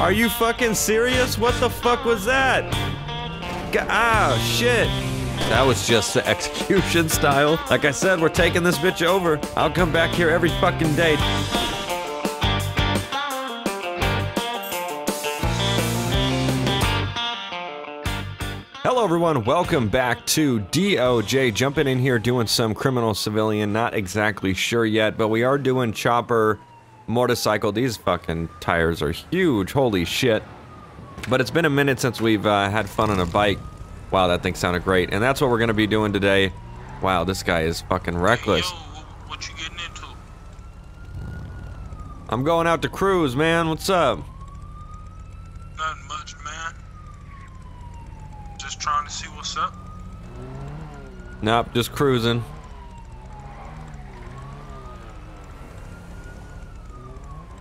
Are you fucking serious? What the fuck was that? Ah, shit. That was just the execution style. Like I said, we're taking this bitch over. I'll come back here every fucking day. Hello everyone, welcome back to DOJ. Jumping in here doing some criminal civilian, not exactly sure yet, but we are doing chopper, motorcycle. These fucking tires are huge, holy shit. But it's been a minute since we've had fun on a bike. Wow, that thing sounded great, and that's what we're gonna be doing today. Wow, this guy is fucking reckless. Hey, yo, what you getting into? I'm going out to cruise, man, what's up? Nothing much, man. Just trying to see what's up. Nope, just cruising.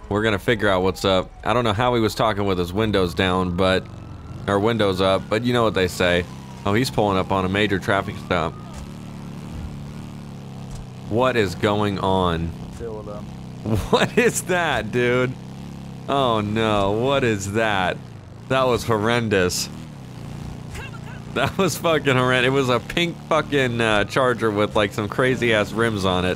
We're gonna figure out what's up. I don't know how he was talking with his windows down, but... or windows up, but you know what they say. Oh, he's pulling up on a major traffic stop. What is going on? What is that, dude? Oh no, what is that? That was horrendous. That was fucking horrendous. It was a pink fucking Charger with like some crazy ass rims on it.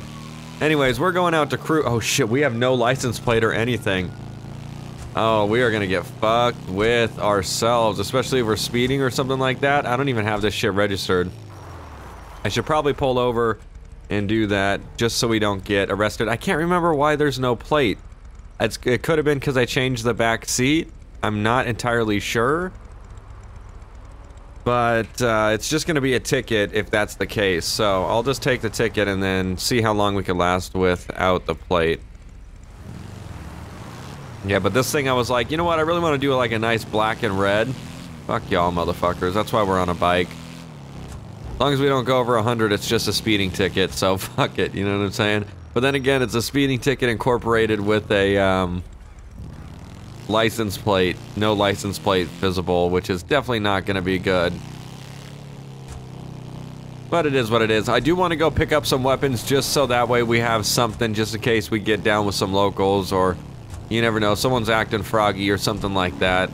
Anyways, we're going out to cruise. Oh shit, we have no license plate or anything. Oh, we are gonna get fucked with ourselves, especially if we're speeding or something like that. I don't even have this shit registered. I should probably pull over and do that just so we don't get arrested. I can't remember why there's no plate. It could have been because I changed the back seat. I'm not entirely sure. But it's just gonna be a ticket if that's the case, so I'll just take the ticket and then see how long we can last without the plate. Yeah, but this thing I was like, you know what, I really want to do like a nice black and red. Fuck y'all motherfuckers, that's why we're on a bike. As long as we don't go over 100, it's just a speeding ticket, so fuck it, you know what I'm saying? But then again, it's a speeding ticket incorporated with a, license plate, no license plate visible, which is definitely not going to be good. But it is what it is. I do want to go pick up some weapons just so that way we have something just in case we get down with some locals, or you never know, someone's acting froggy or something like that.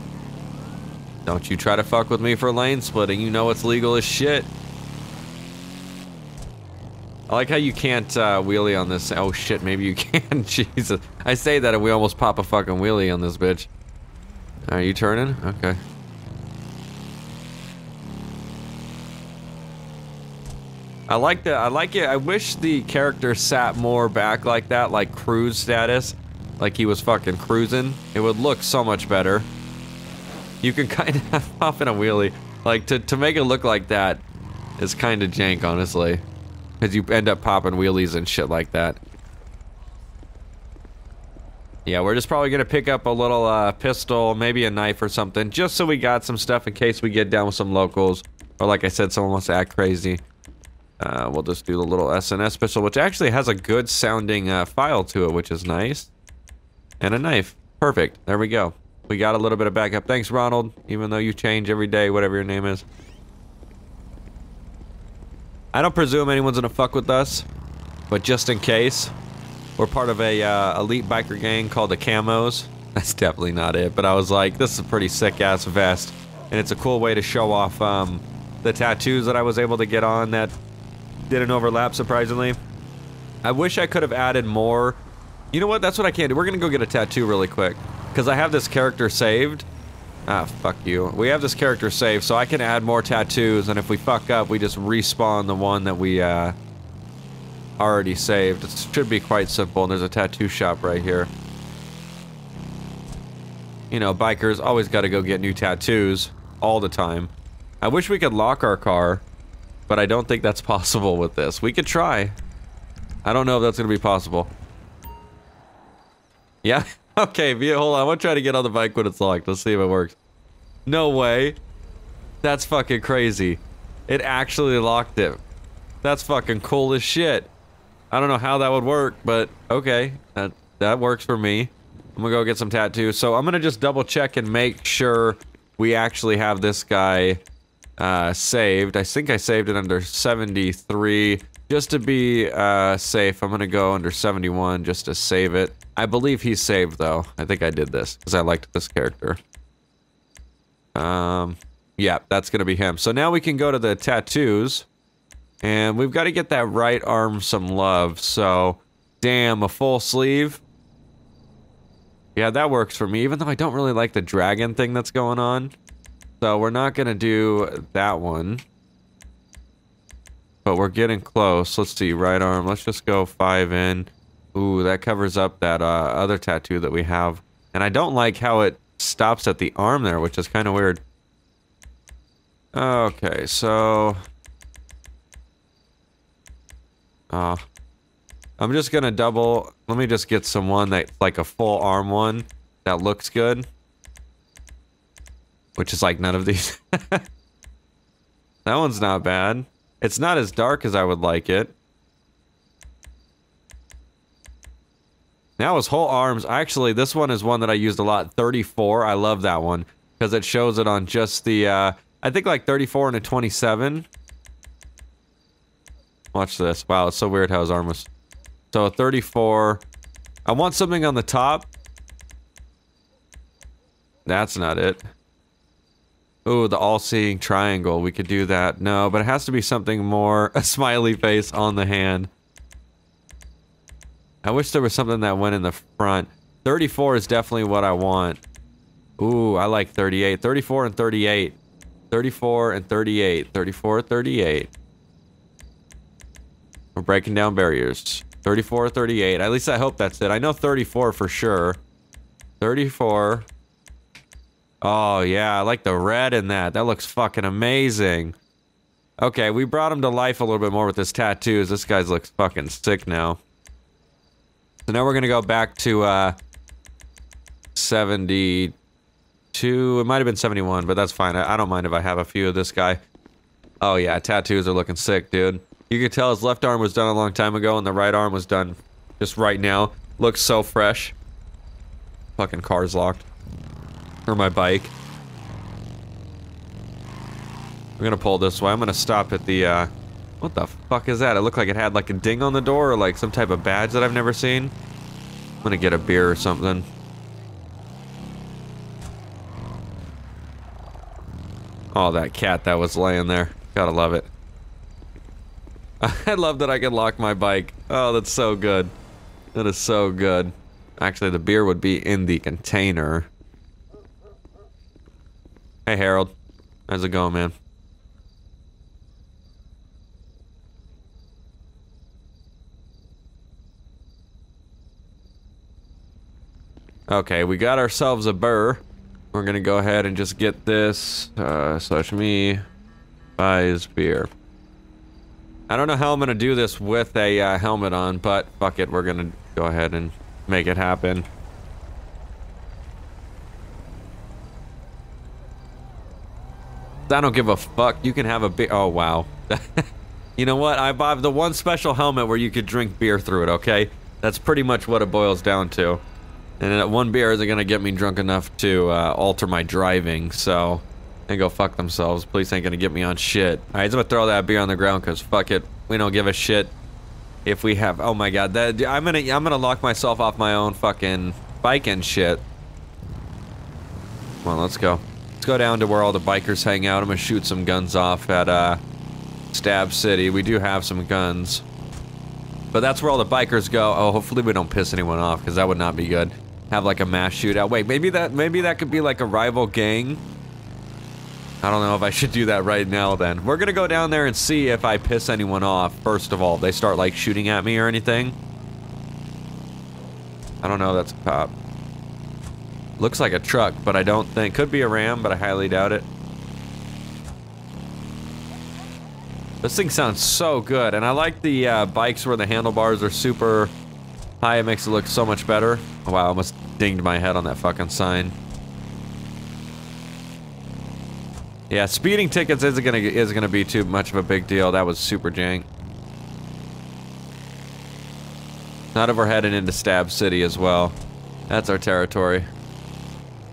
Don't you try to fuck with me for lane splitting, you know it's legal as shit. I like how you can't wheelie on this. Oh shit, maybe you can. Jesus, I say that and we almost pop a fucking wheelie on this bitch. Are you turning? Okay. I like that. I like it. I wish the character sat more back like that, like cruise status, like he was fucking cruising. It would look so much better. You can kind of pop in a wheelie, like to make it look like that is kind of jank, honestly. Because you end up popping wheelies and shit like that. Yeah, we're just probably going to pick up a little pistol, maybe a knife or something, just so we got some stuff in case we get down with some locals. Or like I said, someone wants to act crazy. We'll just do the little SNS pistol, which actually has a good sounding file to it, which is nice. And a knife. Perfect. There we go. We got a little bit of backup. Thanks, Ronald, even though you change every day, whatever your name is. I don't presume anyone's gonna fuck with us, but just in case, we're part of a elite biker gang called the Camos. That's definitely not it, but I was like, this is a pretty sick ass vest, and it's a cool way to show off the tattoos that I was able to get on that didn't overlap, surprisingly. I wish I could have added more. You know what, that's what I can't do. We're gonna go get a tattoo really quick, because I have this character saved. Ah, fuck you. We have this character saved, so I can add more tattoos, and if we fuck up, we just respawn the one that we, already saved. It should be quite simple, and there's a tattoo shop right here. You know, bikers always gotta go get new tattoos, all the time. I wish we could lock our car, but I don't think that's possible with this. We could try. I don't know if that's gonna be possible. Yeah? Okay, hold on, I'm gonna try to get on the bike when it's locked. Let's see if it works. No way. That's fucking crazy. It actually locked it. That's fucking cool as shit. I don't know how that would work, but okay. That works for me. I'm gonna go get some tattoos. So I'm gonna just double check and make sure we actually have this guy saved. I think I saved it under 73. Just to be safe, I'm gonna go under 71 just to save it. I believe he's saved though. I think I did this because I liked this character. Yeah, that's gonna be him. So now we can go to the tattoos, and we've got to get that right arm some love. So damn, a full sleeve. Yeah, that works for me, even though I don't really like the dragon thing that's going on. So we're not gonna do that one, but we're getting close. Let's see, right arm. Let's just go 5 in. Ooh, that covers up that other tattoo that we have. And I don't like how it stops at the arm there, which is kind of weird. Okay, so... I'm just gonna double... Let me just get someone that, like a full arm one that looks good. Which is like none of these. That one's not bad. It's not as dark as I would like it. Now his whole arms. Actually, this one is one that I used a lot. 34. I love that one because it shows it on just the, I think like 34 and a 27. Watch this. Wow, it's so weird how his arm was. So 34. I want something on the top. That's not it. Ooh, the all-seeing triangle. We could do that. No, but it has to be something more, a smiley face on the hand. I wish there was something that went in the front. 34 is definitely what I want. Ooh, I like 38. 34 and 38. 34 and 38. 34, 38. We're breaking down barriers. 34, 38. At least I hope that's it. I know 34 for sure. 34. Oh, yeah, I like the red in that. That looks fucking amazing. Okay, we brought him to life a little bit more with his tattoos. This guy looks fucking sick now. So now we're going to go back to 72. It might have been 71, but that's fine. I don't mind if I have a few of this guy. Oh, yeah, tattoos are looking sick, dude. You can tell his left arm was done a long time ago, and the right arm was done just right now. Looks so fresh. Fucking car's locked. Or my bike. We're gonna pull this way. I'm gonna stop at the, what the fuck is that? It looked like it had like a ding on the door or like some type of badge that I've never seen. I'm gonna get a beer or something. Oh, that cat that was laying there. Gotta love it. I love that I can lock my bike. Oh, that's so good. That is so good. Actually, the beer would be in the container. Hey, Harold. How's it going, man? Okay, we got ourselves a burr. We're gonna go ahead and just get this, slash me, buys beer. I don't know how I'm gonna do this with a helmet on, but fuck it, we're gonna go ahead and make it happen. I don't give a fuck. You can have a beer. Oh, wow. You know what? I bought the one special helmet where you could drink beer through it, okay? That's pretty much what it boils down to. And that one beer isn't going to get me drunk enough to alter my driving, so... They go fuck themselves. Police ain't going to get me on shit. Alright, I'm going to throw that beer on the ground because fuck it. We don't give a shit if we have... Oh my god. That, I'm gonna lock myself off my own fucking bike and shit. Come on, let's go. Let's go down to where all the bikers hang out. I'm gonna shoot some guns off at Stab City. We do have some guns, but that's where all the bikers go. Oh, hopefully we don't piss anyone off because that would not be good. Have like a mass shootout. Wait, maybe that could be like a rival gang. I don't know if I should do that right now. Then we're gonna go down there and see if I piss anyone off. First of all, if they start like shooting at me or anything. I don't know. That's a cop. Looks like a truck, but I don't think. Could be a Ram, but I highly doubt it. This thing sounds so good, and I like the bikes where the handlebars are super high. It makes it look so much better. Oh, wow, I almost dinged my head on that fucking sign. Yeah, speeding tickets isn't gonna be too much of a big deal. That was super jank. Not if we're heading into Stab City as well. That's our territory.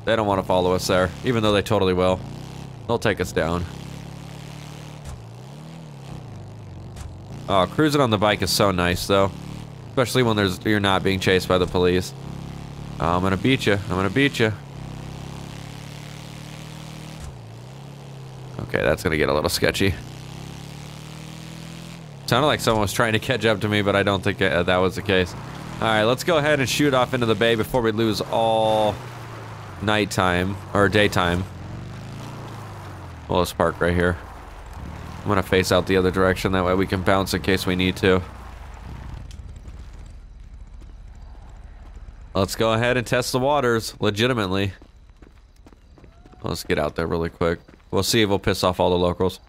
They don't want to follow us there, even though they totally will. They'll take us down. Oh, cruising on the bike is so nice, though. Especially when you're not being chased by the police. Oh, I'm gonna beat you. I'm gonna beat you. Okay, that's gonna get a little sketchy. Sounded like someone was trying to catch up to me, but I don't think that was the case. Alright, let's go ahead and shoot off into the bay before we lose all nighttime, or daytime. Well, let's park right here. I'm gonna face out the other direction, that way we can bounce in case we need to. Let's go ahead and test the waters, legitimately. Let's get out there really quick. We'll see if we'll piss off all the locals.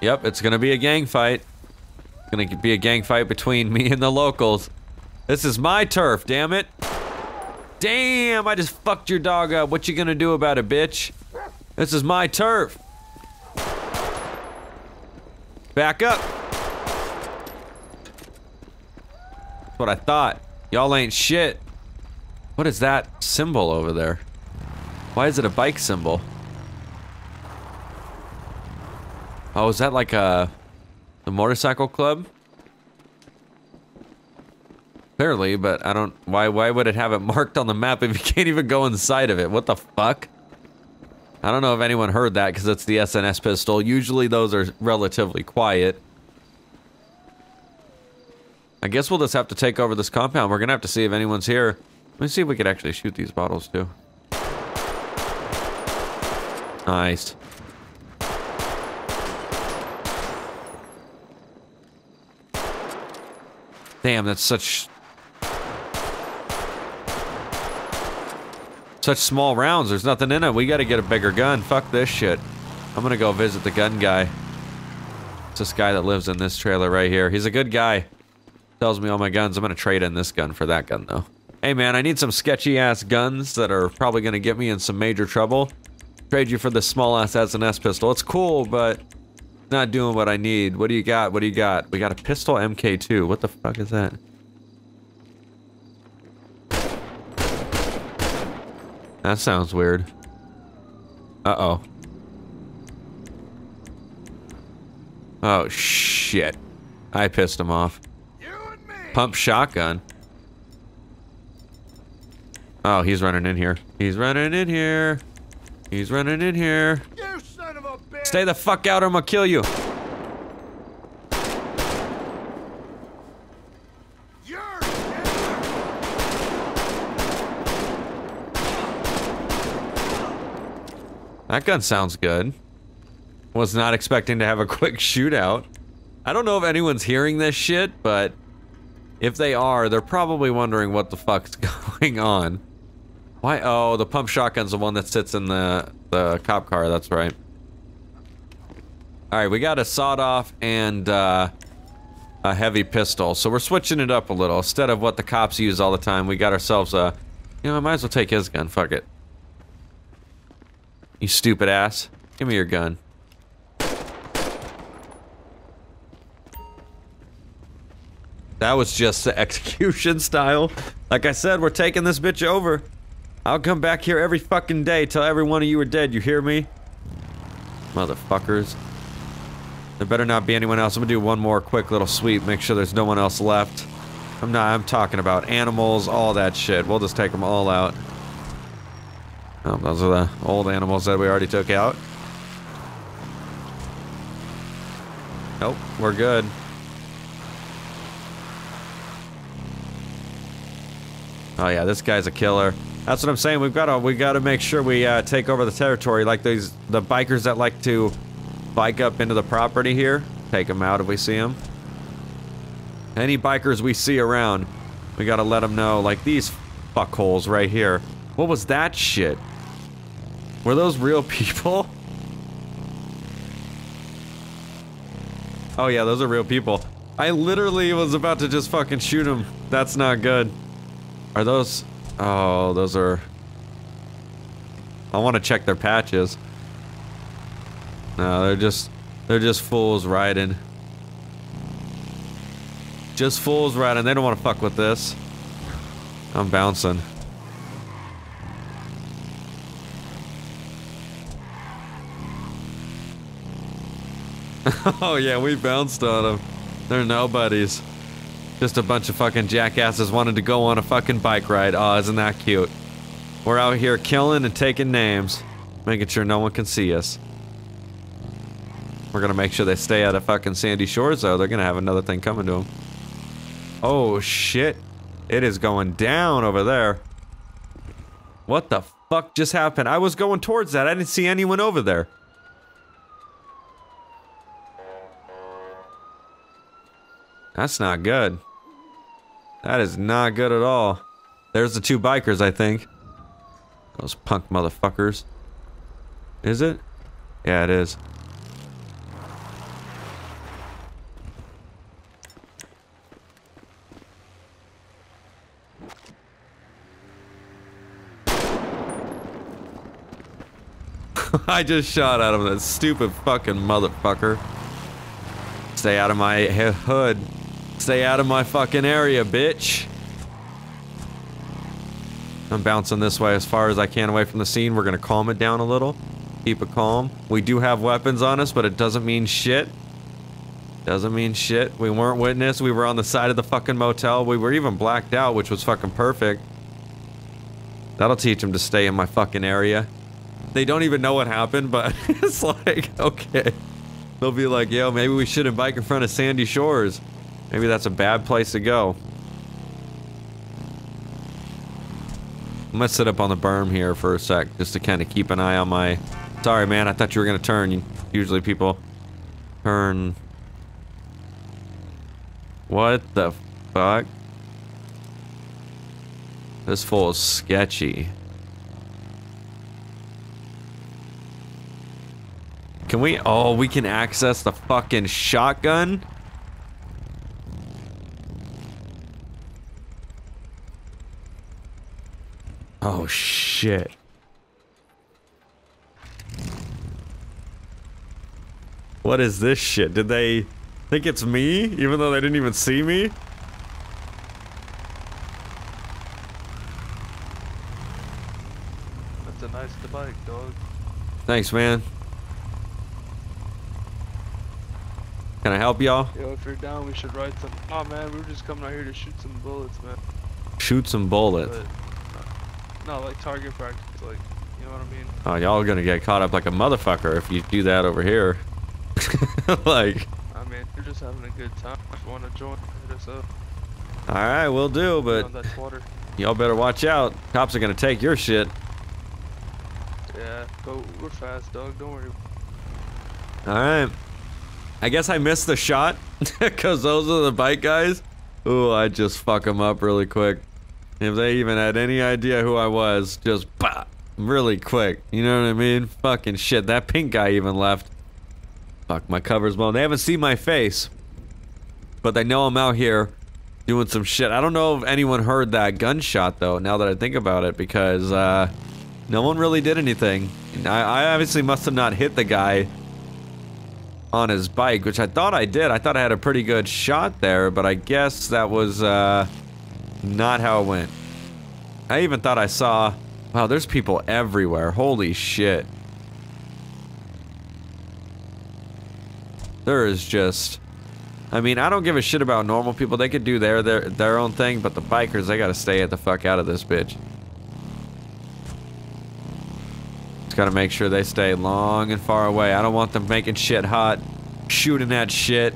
Yep, it's gonna be a gang fight. It's gonna be a gang fight between me and the locals. This is my turf, damn it. Damn, I just fucked your dog up. What you gonna do about it, bitch? This is my turf. Back up. That's what I thought. Y'all ain't shit. What is that symbol over there? Why is it a bike symbol? Oh, is that like the motorcycle club? Clearly, but I don't... Why would it have it marked on the map if you can't even go inside of it? What the fuck? I don't know if anyone heard that, because it's the SNS pistol. Usually those are relatively quiet. I guess we'll just have to take over this compound. We're gonna have to see if anyone's here. Let me see if we could actually shoot these bottles, too. Nice. Damn, that's such small rounds. There's nothing in it. We gotta get a bigger gun. Fuck this shit. I'm gonna go visit the gun guy. It's this guy that lives in this trailer right here. He's a good guy. Tells me all my guns. I'm gonna trade in this gun for that gun, though. Hey, man, I need some sketchy-ass guns that are probably gonna get me in some major trouble. Trade you for this small-ass S&S pistol. It's cool, but it's not doing what I need. What do you got? What do you got? We got a pistol MK2. What the fuck is that? That sounds weird. Uh-oh. Oh, shit. I pissed him off. Pump shotgun. Oh, he's running in here. He's running in here. He's running in here. You son of a bitch. Stay the fuck out or I'm gonna kill you. That gun sounds good. Was not expecting to have a quick shootout. I don't know if anyone's hearing this shit, but if they are, they're probably wondering what the fuck's going on. Why? Oh, the pump shotgun's the one that sits in the cop car. That's right. All right, we got a sawed-off and a heavy pistol, so we're switching it up a little. Instead of what the cops use all the time, we got ourselves a... You know, I might as well take his gun. Fuck it. You stupid ass. Give me your gun. That was just the execution style. Like I said, we're taking this bitch over. I'll come back here every fucking day till every one of you are dead, you hear me? Motherfuckers. There better not be anyone else. I'm gonna do one more quick little sweep, make sure there's no one else left. I'm talking about animals, all that shit. We'll just take them all out. Oh, those are the old animals that we already took out. Nope, we're good. Oh yeah, this guy's a killer. That's what I'm saying. We've got to make sure we take over the territory. Like the bikers that like to bike up into the property here. Take them out if we see them. Any bikers we see around, we gotta let them know. Like these fuckholes right here. What was that shit? Were those real people? Oh yeah, those are real people. I literally was about to just fucking shoot them. That's not good. Are those... Oh, those are... I want to check their patches. No, they're just fools riding. Just fools riding. They don't want to fuck with this. I'm bouncing. Oh yeah, we bounced on them. They're nobodies. Just a bunch of fucking jackasses wanted to go on a fucking bike ride. Aw, isn't that cute? We're out here killing and taking names, making sure no one can see us. We're gonna make sure they stay out of fucking Sandy Shores, though. They're gonna have another thing coming to them. Oh shit. It is going down over there. What the fuck just happened? I was going towards that. I didn't see anyone over there. That's not good. That is not good at all. There's the two bikers, I think. Those punk motherfuckers. Is it? Yeah, it is. I just shot at him, that stupid fucking motherfucker. Stay out of my hood. Stay out of my fucking area, bitch. I'm bouncing this way as far as I can away from the scene. We're gonna calm it down a little. Keep it calm. We do have weapons on us, but it doesn't mean shit. Doesn't mean shit. We weren't witnessed. We were on the side of the fucking motel. We were even blacked out, which was fucking perfect. That'll teach them to stay in my fucking area. They don't even know what happened, but it's like, okay. They'll be like, yo, maybe we shouldn't bike in front of Sandy Shores. Maybe that's a bad place to go. I'm gonna sit up on the berm here for a sec, just to kind of keep an eye on my... Sorry, man, I thought you were gonna turn. Usually people turn... What the fuck? This fool is sketchy. Can we? Oh, we can access the fucking shotgun? Oh, shit. What is this shit? Did they think it's me, even though they didn't even see me? That's a nice bike, dog. Thanks, man. Can I help y'all? Yo, if you're down, we should ride some. Oh man, we were just coming out here to shoot some bullets, man. Shoot some bullets? No, like target practice, like, you know what I mean? Oh, y'all are gonna get caught up like a motherfucker if you do that over here. Like... I mean, if you're just having a good time, if you wanna join, hit us up. Alright, will do, but... Y'all better watch out. Cops are gonna take your shit. Yeah, go, we're fast, dog, don't worry. Alright. I guess I missed the shot, because those are the bike guys. Ooh, I just fuck them up really quick. If they even had any idea who I was, just bah, really quick. You know what I mean? Fucking shit, that pink guy even left. Fuck, my cover's blown. They haven't seen my face, but they know I'm out here doing some shit. I don't know if anyone heard that gunshot, though, now that I think about it, because no one really did anything. I obviously must have not hit the guy on his bike, which I thought I did. I thought I had a pretty good shot there, but I guess that was not how it went. I even thought I saw... Wow, there's people everywhere. Holy shit. There is just... I mean, I don't give a shit about normal people. They could do their own thing, but the bikers, they gotta stay the fuck out of this bitch. Gotta make sure they stay long and far away. I don't want them making shit hot, shooting at shit.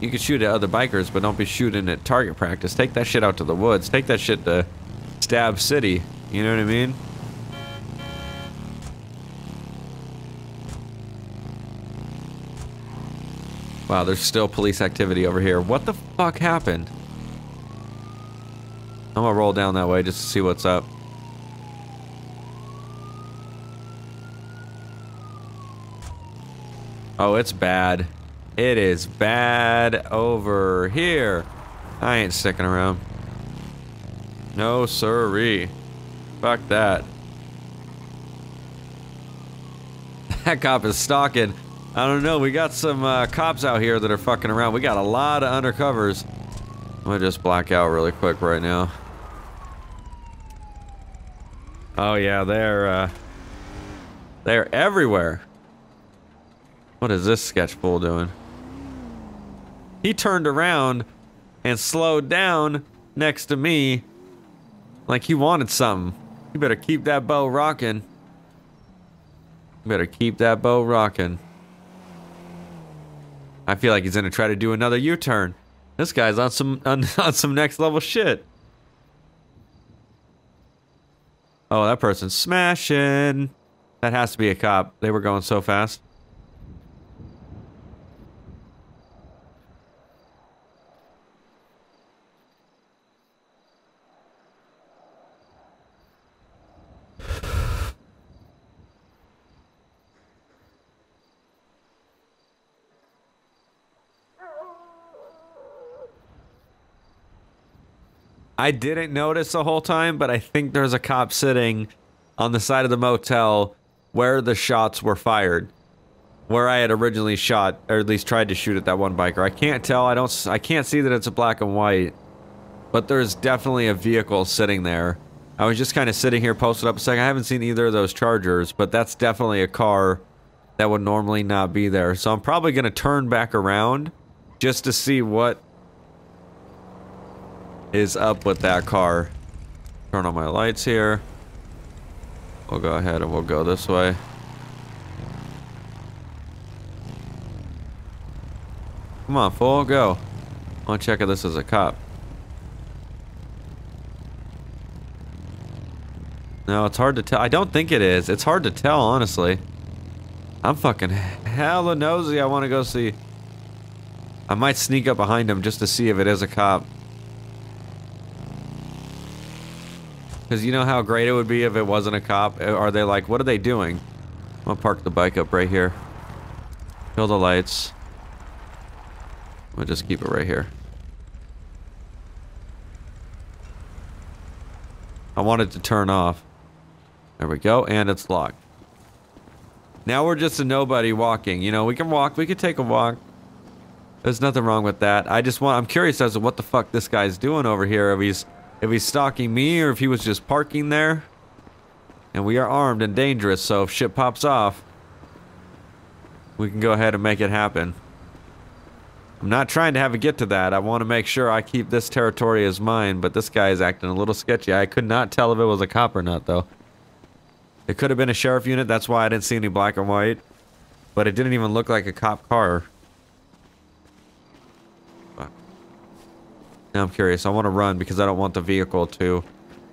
You can shoot at other bikers, but don't be shooting at target practice. Take that shit out to the woods. Take that shit to Stab City. You know what I mean? Wow, there's still police activity over here. What the fuck happened? I'm gonna roll down that way just to see what's up. Oh, it's bad. It is bad over here. I ain't sticking around. No siree. Fuck that. That cop is stalking. I don't know, we got some cops out here that are fucking around. We got a lot of undercovers. I'm gonna just black out really quick right now. Oh yeah, they're everywhere. What is this sketchfool doing? He turned around and slowed down next to me like he wanted something. You better keep that bow rocking. You better keep that bow rocking. I feel like he's gonna try to do another U-turn. This guy's on some next level shit. Oh, that person's smashing. That has to be a cop. They were going so fast. I didn't notice the whole time, but I think there's a cop sitting on the side of the motel where the shots were fired, where I had originally shot, or at least tried to shoot at that one biker. I can't tell. I can't see that it's a black and white, but there's definitely a vehicle sitting there. I was just kind of sitting here posted up a second. I haven't seen either of those Chargers, but that's definitely a car that would normally not be there. So I'm probably going to turn back around just to see what is up with that car. Turn on my lights here. We'll go ahead and we'll go this way. Come on, fool, go. I want to check if this is a cop. No, it's hard to tell. I don't think it is. It's hard to tell, honestly. I'm fucking hella nosy. I want to go see. I might sneak up behind him just to see if it is a cop. Because you know how great it would be if it wasn't a cop? Are they like, what are they doing? I'm gonna park the bike up right here. Kill the lights. I'm gonna just keep it right here. I wanted to turn off. There we go, and it's locked. Now we're just a nobody walking. You know, we can walk, we can take a walk. There's nothing wrong with that. I just want, I'm curious as to what the fuck this guy's doing over here. If he's stalking me or if he was just parking there. And we are armed and dangerous, so if shit pops off, we can go ahead and make it happen. I'm not trying to have it get to that. I want to make sure I keep this territory as mine, but this guy is acting a little sketchy. I could not tell if it was a cop or not, though. It could have been a sheriff unit. That's why I didn't see any black and white. But it didn't even look like a cop car. Now I'm curious. I want to run because I don't want the vehicle to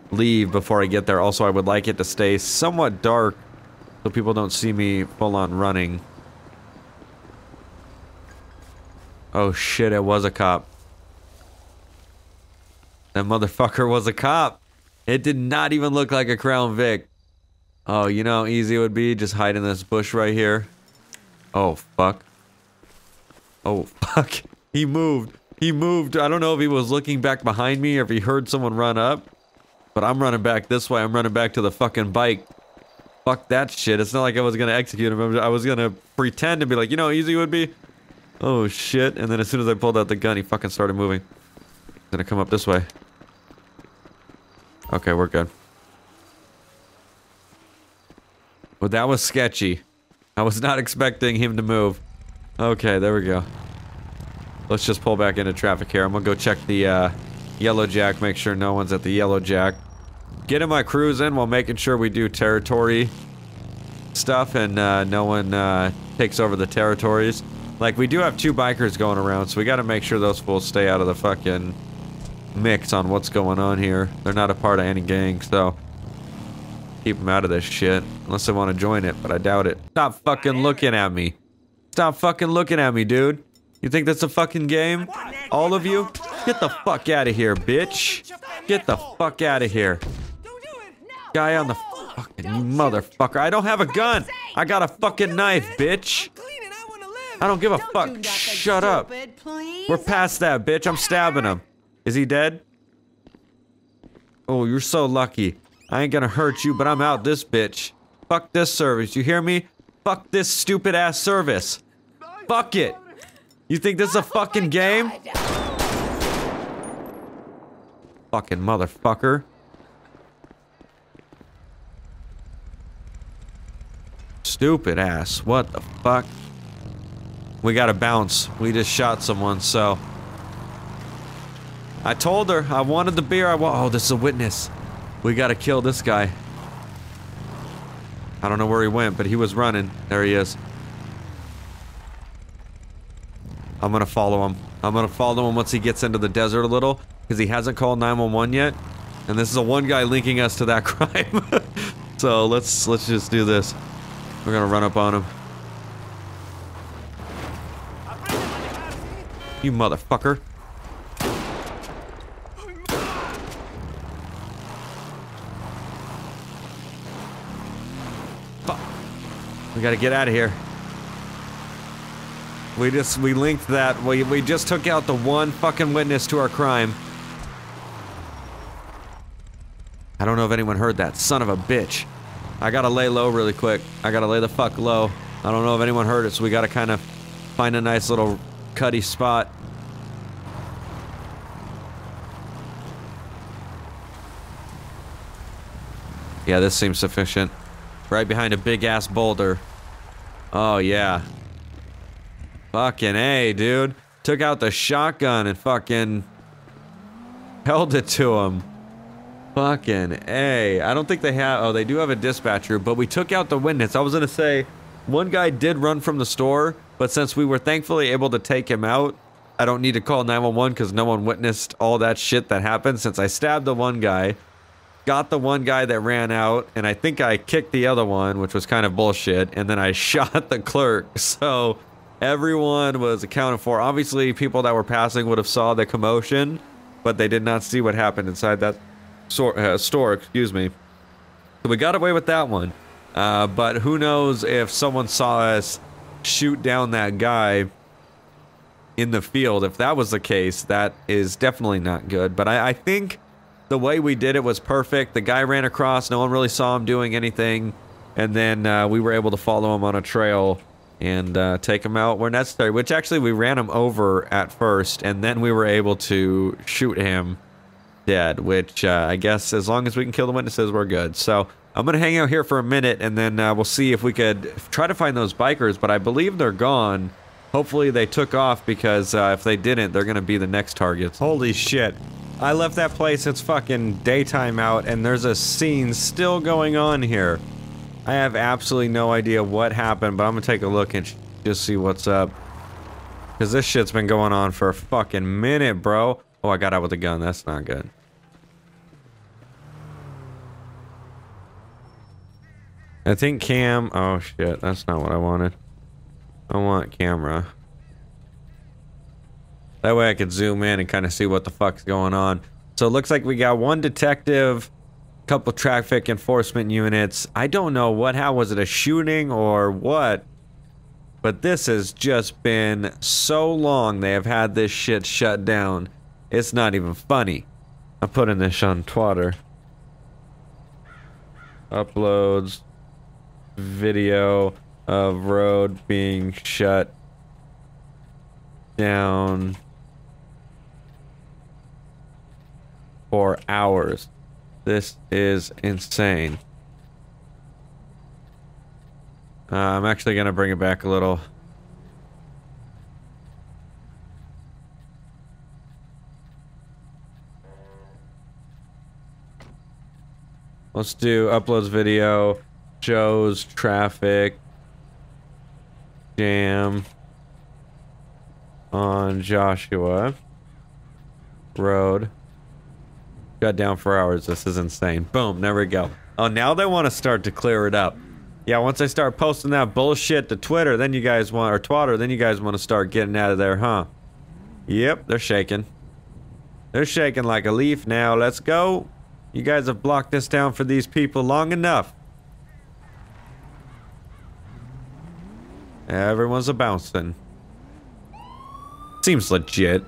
leave before I get there. Also, I would like it to stay somewhat dark so people don't see me full on running. Oh shit, it was a cop. That motherfucker was a cop. It did not even look like a Crown Vic. Oh, you know how easy it would be just hide in this bush right here. Oh fuck. Oh fuck. He moved. He moved. I don't know if he was looking back behind me or if he heard someone run up. But I'm running back this way. I'm running back to the fucking bike. Fuck that shit. It's not like I was going to execute him. I was going to pretend to be like, you know how easy it would be? Oh shit. And then as soon as I pulled out the gun, he fucking started moving. He's going to come up this way. Okay, we're good. Well, that was sketchy. I was not expecting him to move. Okay, there we go. Let's just pull back into traffic here. I'm gonna go check the Yellow Jack, make sure no one's at the Yellow Jack. Getting my crews in while making sure we do territory stuff and no one takes over the territories. Like, we do have two bikers going around, so we gotta make sure those fools stay out of the fucking mix on what's going on here. They're not a part of any gang, so keep them out of this shit. Unless they want to join it, but I doubt it. Stop fucking looking at me. Stop fucking looking at me, dude. You think that's a fucking game? All of you? Get the fuck out of here, bitch. Get the fuck out of here. Guy on the fucking motherfucker. I don't have a gun. I got a fucking knife, bitch. I don't give a fuck. Shut up. We're past that, bitch. I'm stabbing him. Is he dead? Oh, you're so lucky. I ain't gonna hurt you, but I'm out this bitch. Fuck this service. You hear me? Fuck this stupid ass service. Fuck it. You think this is a fucking game? Fucking motherfucker. Stupid ass. What the fuck? We gotta bounce. We just shot someone, so. I told her I wanted the beer. Oh, this is a witness. We gotta kill this guy. I don't know where he went, but he was running. There he is. I'm gonna follow him. I'm gonna follow him once he gets into the desert a little, because he hasn't called 911 yet. And this is the one guy linking us to that crime. So let's just do this. We're gonna run up on him. You motherfucker. Fuck. We gotta get out of here. We linked that. We just took out the one fucking witness to our crime. I don't know if anyone heard that. Son of a bitch. I gotta lay low really quick. I gotta lay the fuck low. I don't know if anyone heard it, so we gotta kind of find a nice little cutty spot. Yeah, this seems sufficient. Right behind a big ass boulder. Oh yeah. Fucking A, dude. Took out the shotgun and fucking held it to him. Fucking A. I don't think they have... Oh, they do have a dispatcher, but we took out the witness. I was gonna say, one guy did run from the store, but since we were thankfully able to take him out, I don't need to call 911 because no one witnessed all that shit that happened, since I stabbed the one guy, got the one guy that ran out, and I think I kicked the other one, which was kind of bullshit, and then I shot the clerk, so... Everyone was accounted for. Obviously, people that were passing would have saw the commotion, but they did not see what happened inside that store, excuse me. So we got away with that one. But who knows if someone saw us shoot down that guy in the field. If that was the case, that is definitely not good. But I think the way we did it was perfect. The guy ran across. No one really saw him doing anything. And then we were able to follow him on a trail and take him out where necessary, which actually we ran him over at first, and then we were able to shoot him dead, which I guess as long as we can kill the witnesses, we're good. So I'm gonna hang out here for a minute, and then we'll see if we could try to find those bikers, but I believe they're gone. Hopefully they took off, because if they didn't, they're gonna be the next targets. Holy shit. I left that place, it's fucking daytime out, and there's a scene still going on here. I have absolutely no idea what happened, but I'm gonna take a look and just see what's up. Cause this shit's been going on for a fucking minute, bro. Oh, I got out with a gun. That's not good. I think cam... Oh shit, that's not what I wanted. I want camera. That way I can zoom in and kind of see what the fuck's going on. So it looks like we got one detective, couple traffic enforcement units. I don't know what, how was it a shooting or what? But this has just been so long they have had this shit shut down. It's not even funny. I'm putting this on Twitter. Uploads video of road being shut down for hours. This is insane. I'm actually gonna bring it back a little. Let's do uploads video, shows traffic jam on Joshua Road. Shut down for hours. This is insane. Boom. There we go. Oh, now they want to start to clear it up. Yeah, once I start posting that bullshit to Twitter, then you guys want, or Twitter, then you guys want to start getting out of there, huh? Yep, they're shaking. They're shaking like a leaf now. Let's go. You guys have blocked this down for these people long enough. Everyone's a bouncing. Seems legit.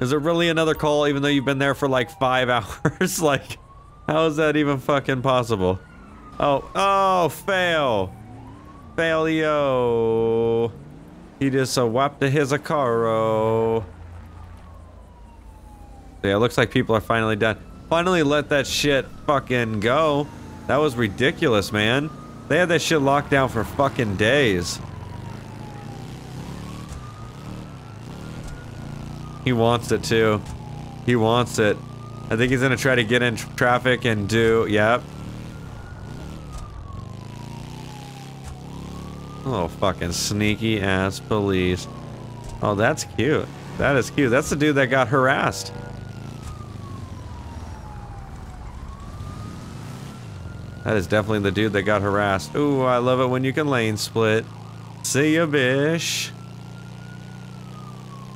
Is it really another call, even though you've been there for like 5 hours? Like, how is that even fucking possible? Oh, oh, fail. Failio. He just whapped to his Akaro. Yeah, it looks like people are finally done. Finally let that shit fucking go. That was ridiculous, man. They had that shit locked down for fucking days. He wants it too. He wants it. I think he's gonna try to get in traffic and do, yep. Oh, fucking sneaky ass police. Oh, that's cute. That is cute. That's the dude that got harassed. That is definitely the dude that got harassed. Ooh, I love it when you can lane split. See ya, bish.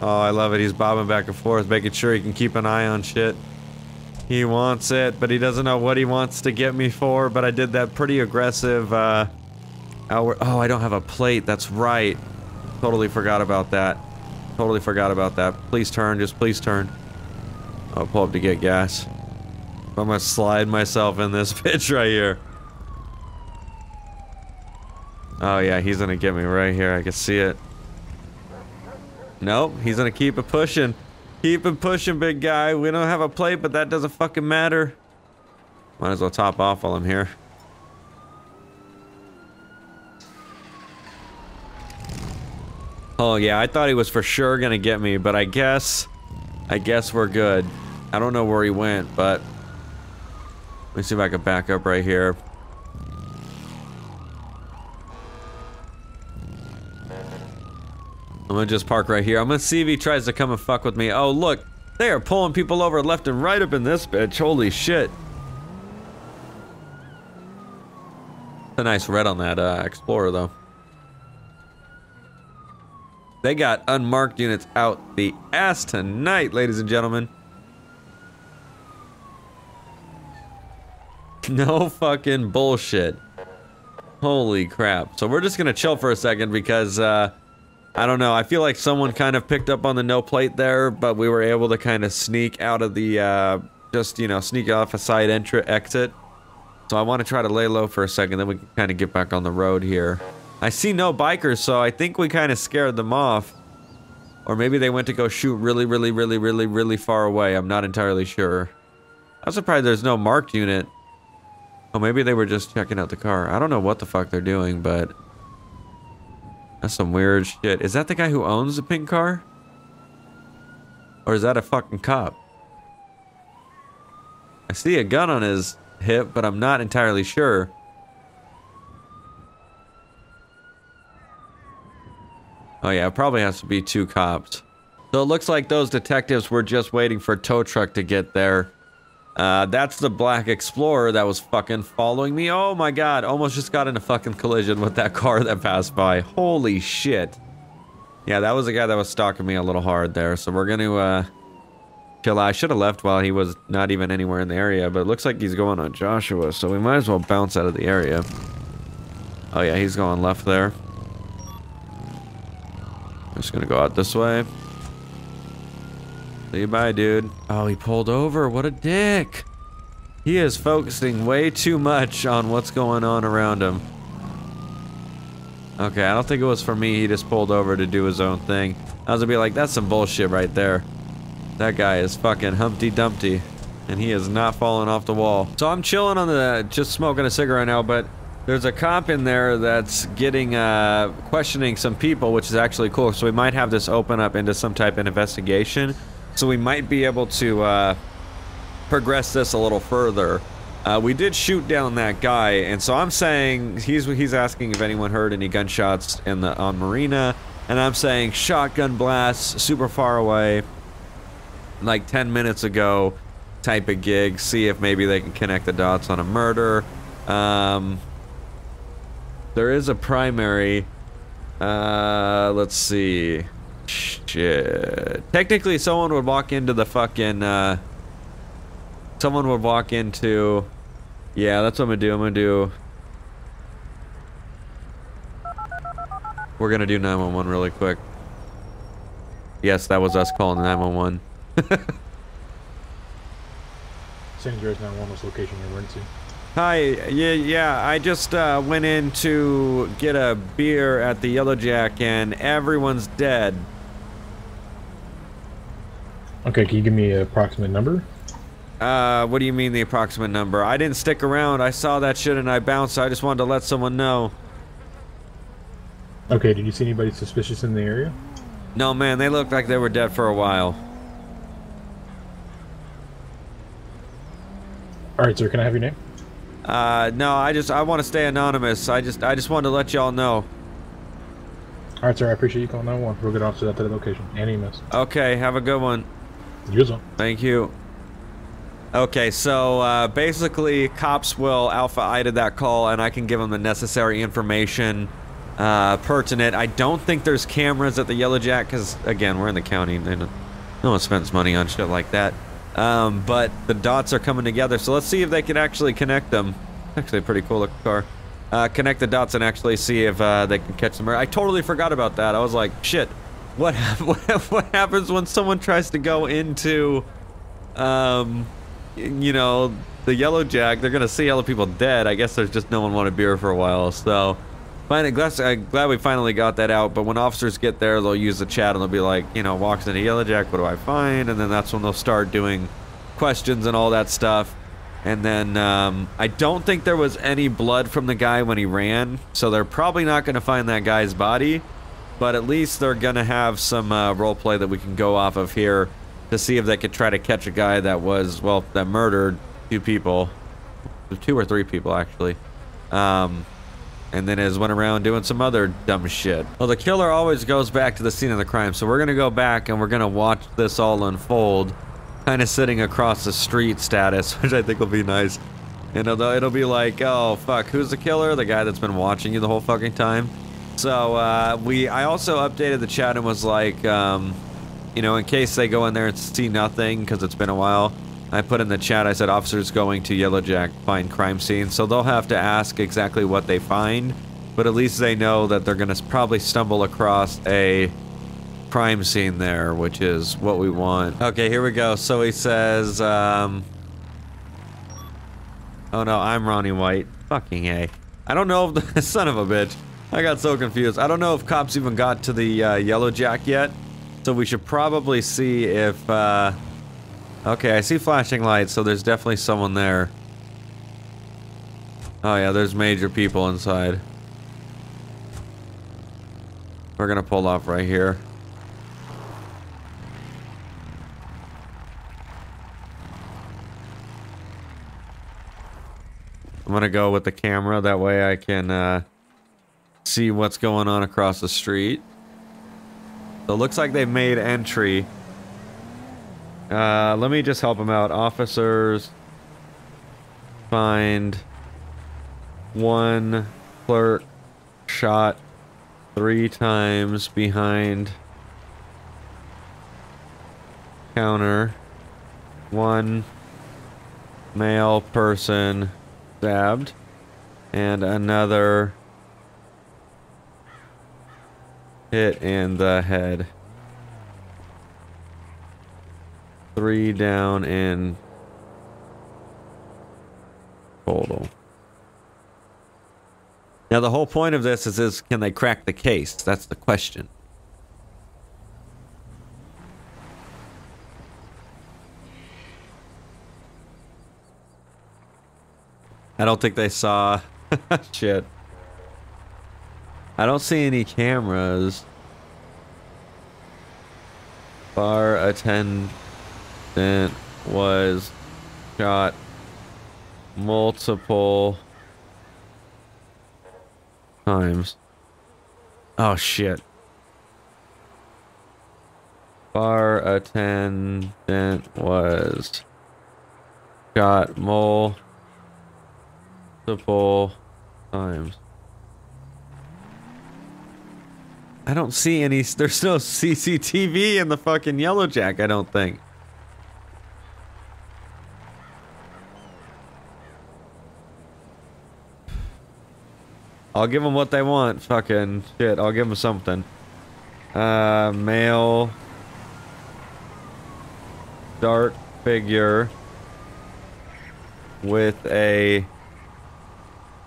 Oh, I love it. He's bobbing back and forth, making sure he can keep an eye on shit. He wants it, but he doesn't know what he wants to get me for, but I did that pretty aggressive, oh, I don't have a plate. That's right. Totally forgot about that. Totally forgot about that. Please turn. Just please turn. I'll pull up to get gas. I'm gonna slide myself in this bitch right here. Oh yeah, he's gonna get me right here. I can see it. Nope, he's gonna keep it pushing. Keep it pushing, big guy. We don't have a plate, but that doesn't fucking matter. Might as well top off while I'm here. Oh yeah, I thought he was for sure gonna get me, but I guess we're good. I don't know where he went, but let me see if I can back up right here. I'm gonna just park right here. I'm gonna see if he tries to come and fuck with me. Oh, look. They are pulling people over left and right up in this bitch. Holy shit. That's a nice red on that Explorer, though. They got unmarked units out the ass tonight, ladies and gentlemen. No fucking bullshit. Holy crap. So we're just gonna chill for a second because, I don't know, I feel like someone kind of picked up on the no plate there, but we were able to kind of sneak out of the, just, you know, sneak off a side exit. So I want to try to lay low for a second, then we can kind of get back on the road here. I see no bikers, so I think we kind of scared them off. Or maybe they went to go shoot really far away. I'm not entirely sure. I'm surprised there's no marked unit. Oh, maybe they were just checking out the car. I don't know what the fuck they're doing, but that's some weird shit. Is that the guy who owns the pink car? Or is that a fucking cop? I see a gun on his hip, but I'm not entirely sure. Oh yeah, it probably has to be two cops. So it looks like those detectives were just waiting for a tow truck to get there. That's the black Explorer that was fucking following me. Oh my god, almost just got in a fucking collision with that car that passed by. Holy shit. Yeah, that was the guy that was stalking me a little hard there, so we're gonna, chill out. I should have left while he was not even anywhere in the area, but it looks like he's going on Joshua, so we might as well bounce out of the area. Oh yeah, he's going left there. I'm just gonna go out this way. See you, bye, dude. Oh, he pulled over. What a dick. He is focusing way too much on what's going on around him. Okay, I don't think it was for me. He just pulled over to do his own thing. I was gonna be like, that's some bullshit right there. That guy is fucking Humpty Dumpty, and he is not falling off the wall. So I'm chilling on the, just smoking a cigarette now, but there's a cop in there that's getting, questioning some people, which is actually cool. So we might have this open up into some type of investigation. So we might be able to progress this a little further. We did shoot down that guy, and so I'm saying he's asking if anyone heard any gunshots in the on Marina, and I'm saying shotgun blasts super far away, like 10 minutes ago, type of gig. See if maybe they can connect the dots on a murder. There is a primary. Let's see. Shit. Technically, someone would walk into the fucking, someone would walk into, yeah, that's what I'm gonna do. I'm gonna do, we're gonna do 911 really quick. Yes, that was us calling 911. San Andreas 911's location we went to. Hi, yeah, I just went in to get a beer at the Yellow Jack and everyone's dead. Okay, can you give me an approximate number? What do you mean the approximate number? I didn't stick around, I saw that shit and I bounced, so I just wanted to let someone know. Okay, did you see anybody suspicious in the area? No man, they looked like they were dead for a while. All right, sir. Can I have your name? No, I want to stay anonymous. I just wanted to let y'all know. All right, sir. I appreciate you calling 911. We'll get officers out to the location. And he missed. Okay. Have a good one. You as well. Thank you. Okay, so basically, cops will Alpha Ida that call, and I can give them the necessary information pertinent. I don't think there's cameras at the Yellow Jack, because, again, we're in the county, and no one spends money on shit like that. But the dots are coming together, so let's see if they can actually connect them. Actually, a pretty cool-looking car. Connect the dots and actually see if they can catch them. I totally forgot about that. I was like, shit, what happens when someone tries to go into... you know, the Yellow Jack, they're gonna see all the people dead. I guess there's just no one wanted beer for a while, so... I'm glad we finally got that out, but when officers get there, they'll use the chat and they'll be like, you know, walks into Yellow Jack, what do I find? And then that's when they'll start doing questions and all that stuff. And then, I don't think there was any blood from the guy when he ran, so they're probably not gonna find that guy's body, but at least they're gonna have some, roleplay that we can go off of here. To see if they could try to catch a guy that was, well, that murdered two people. 2 or 3 people, actually. And then has went around doing some other dumb shit. Well, the killer always goes back to the scene of the crime, so we're gonna go back and we're gonna watch this all unfold. Kind of sitting across the street status, which I think will be nice. And it'll be like, oh, fuck, who's the killer? The guy that's been watching you the whole fucking time. So, I also updated the chat and was like, you know, in case they go in there and see nothing, because it's been a while, I put in the chat, I said, officers going to Yellow Jack, find crime scene. So they'll have to ask exactly what they find, but at least they know that they're going to probably stumble across a crime scene there, which is what we want. Okay, here we go. So he says, oh no, I'm Ronnie White. Fucking A. I don't know if the son of a bitch. I got so confused. I don't know if cops even got to the Yellow Jack yet. So we should probably see if, okay, I see flashing lights, so there's definitely someone there. Oh yeah, there's major people inside. We're gonna pull off right here. I'm gonna go with the camera, that way I can, see what's going on across the street. So it looks like they've made entry. Let me just help them out. Officers find 1 clerk shot 3 times behind counter. 1 male person stabbed and another hit in the head. 3 down in total. Now the whole point of this is can they crack the case? That's the question. I don't think they saw shit. I don't see any cameras. Bar attendant was shot multiple times. Oh shit. Bar attendant was shot multiple times. I don't see any, there's no CCTV in the fucking Yellow Jack, I don't think. I'll give them what they want, fucking shit, I'll give them something. Male... dark figure... with a...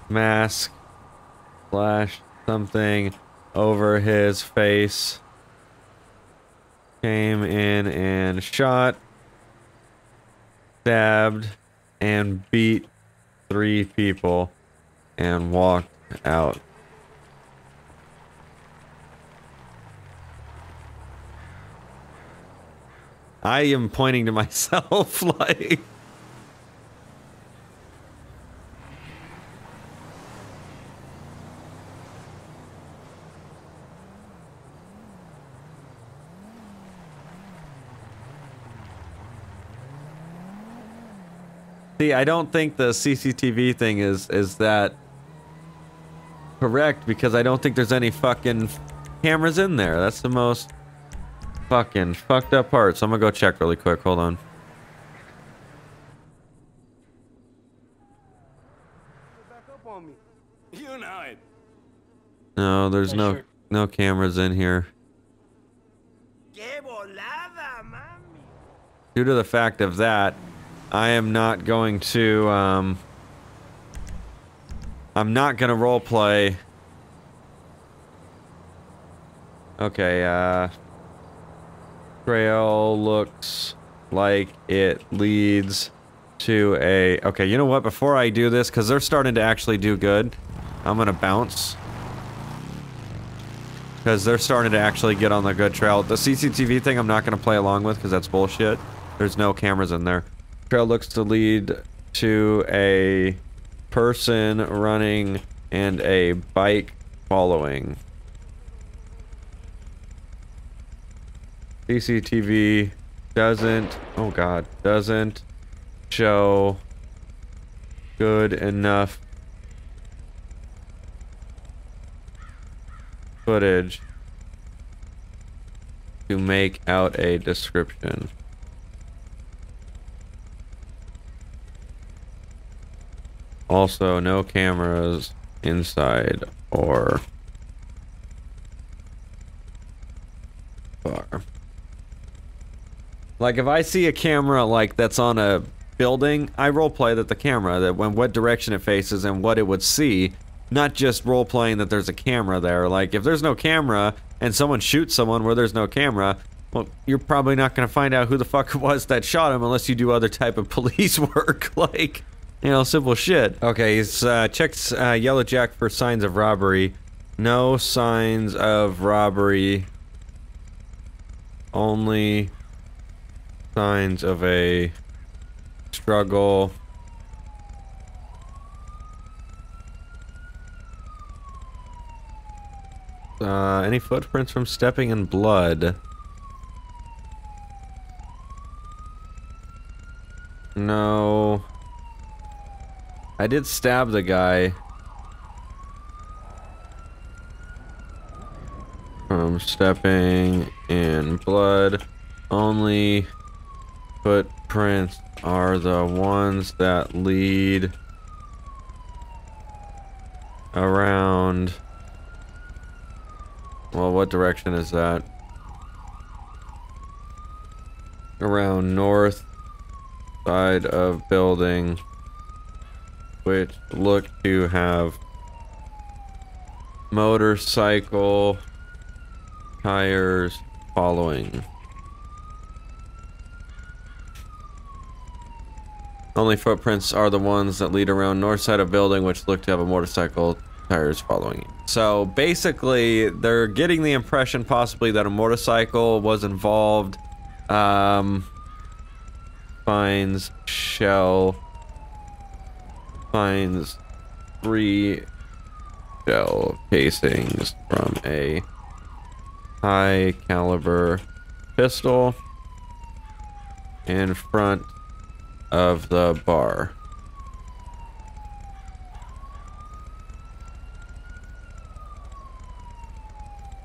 mask... slash something... over his face, came in and shot, stabbed, and beat 3 people, and walked out. I am pointing to myself, like... See, I don't think the CCTV thing is that correct, because I don't think there's any fucking cameras in there. That's the most fucking fucked up part. So I'm gonna go check really quick. Hold on. No, there's no cameras in here. Due to the fact of that, I am not going to, I'm not gonna roleplay. Okay, trail looks like it leads to a... Okay, you know what? Before I do this, because they're starting to actually do good, I'm gonna bounce. Because they're starting to actually get on the good trail. The CCTV thing I'm not going to play along with because that's bullshit. There's no cameras in there. Trail looks to lead to a person running and a bike following. CCTV doesn't, oh god, doesn't show good enough footage to make out a description. Also, no cameras inside or bar. Like, if I see a camera like that's on a building, I roleplay that the camera, that when what direction it faces and what it would see. Not just role-playing that there's a camera there. Like, if there's no camera, and someone shoots someone where there's no camera, well, you're probably not gonna find out who the fuck it was that shot him unless you do other type of police work, like, you know, simple shit. Okay, he's, checks, Yellow Jack for signs of robbery. No signs of robbery. Only signs of a struggle. Any footprints from stepping in blood? No. I did stab the guy. From stepping in blood. Only footprints are the ones that lead around. Well, what direction is that? Around north side of building, which look to have motorcycle tires following. Only footprints are the ones that lead around north side of building, which look to have a motorcycle tires following it. So basically they're getting the impression possibly that a motorcycle was involved. Finds three shell casings from a high caliber pistol in front of the bar.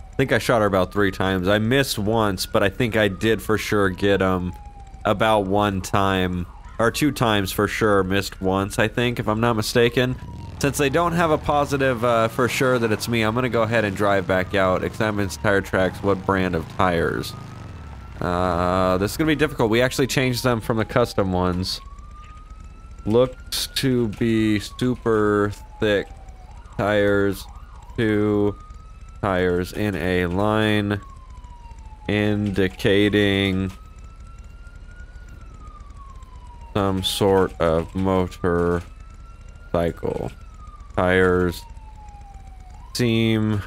I think I shot her about 3 times. I missed once, but I think I did for sure get about 1 time or 2 times for sure. Missed once, I think, if I'm not mistaken. Since they don't have a positive for sure that it's me, I'm gonna go ahead and drive back out. Examines tire tracks. What brand of tires? This is gonna be difficult. We actually changed them from the custom ones. Looks to be super thick tires to. Tires in a line indicating some sort of motorcycle. Tires seem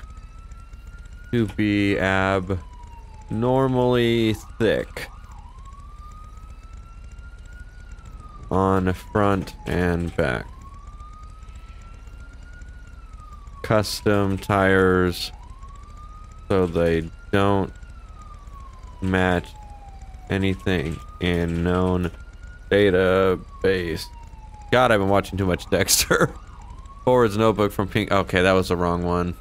to be abnormally thick on front and back. Custom tires. So they don't match anything in known database God, I've been watching too much Dexter. Forward's notebook from Pink. Okay, that was the wrong one.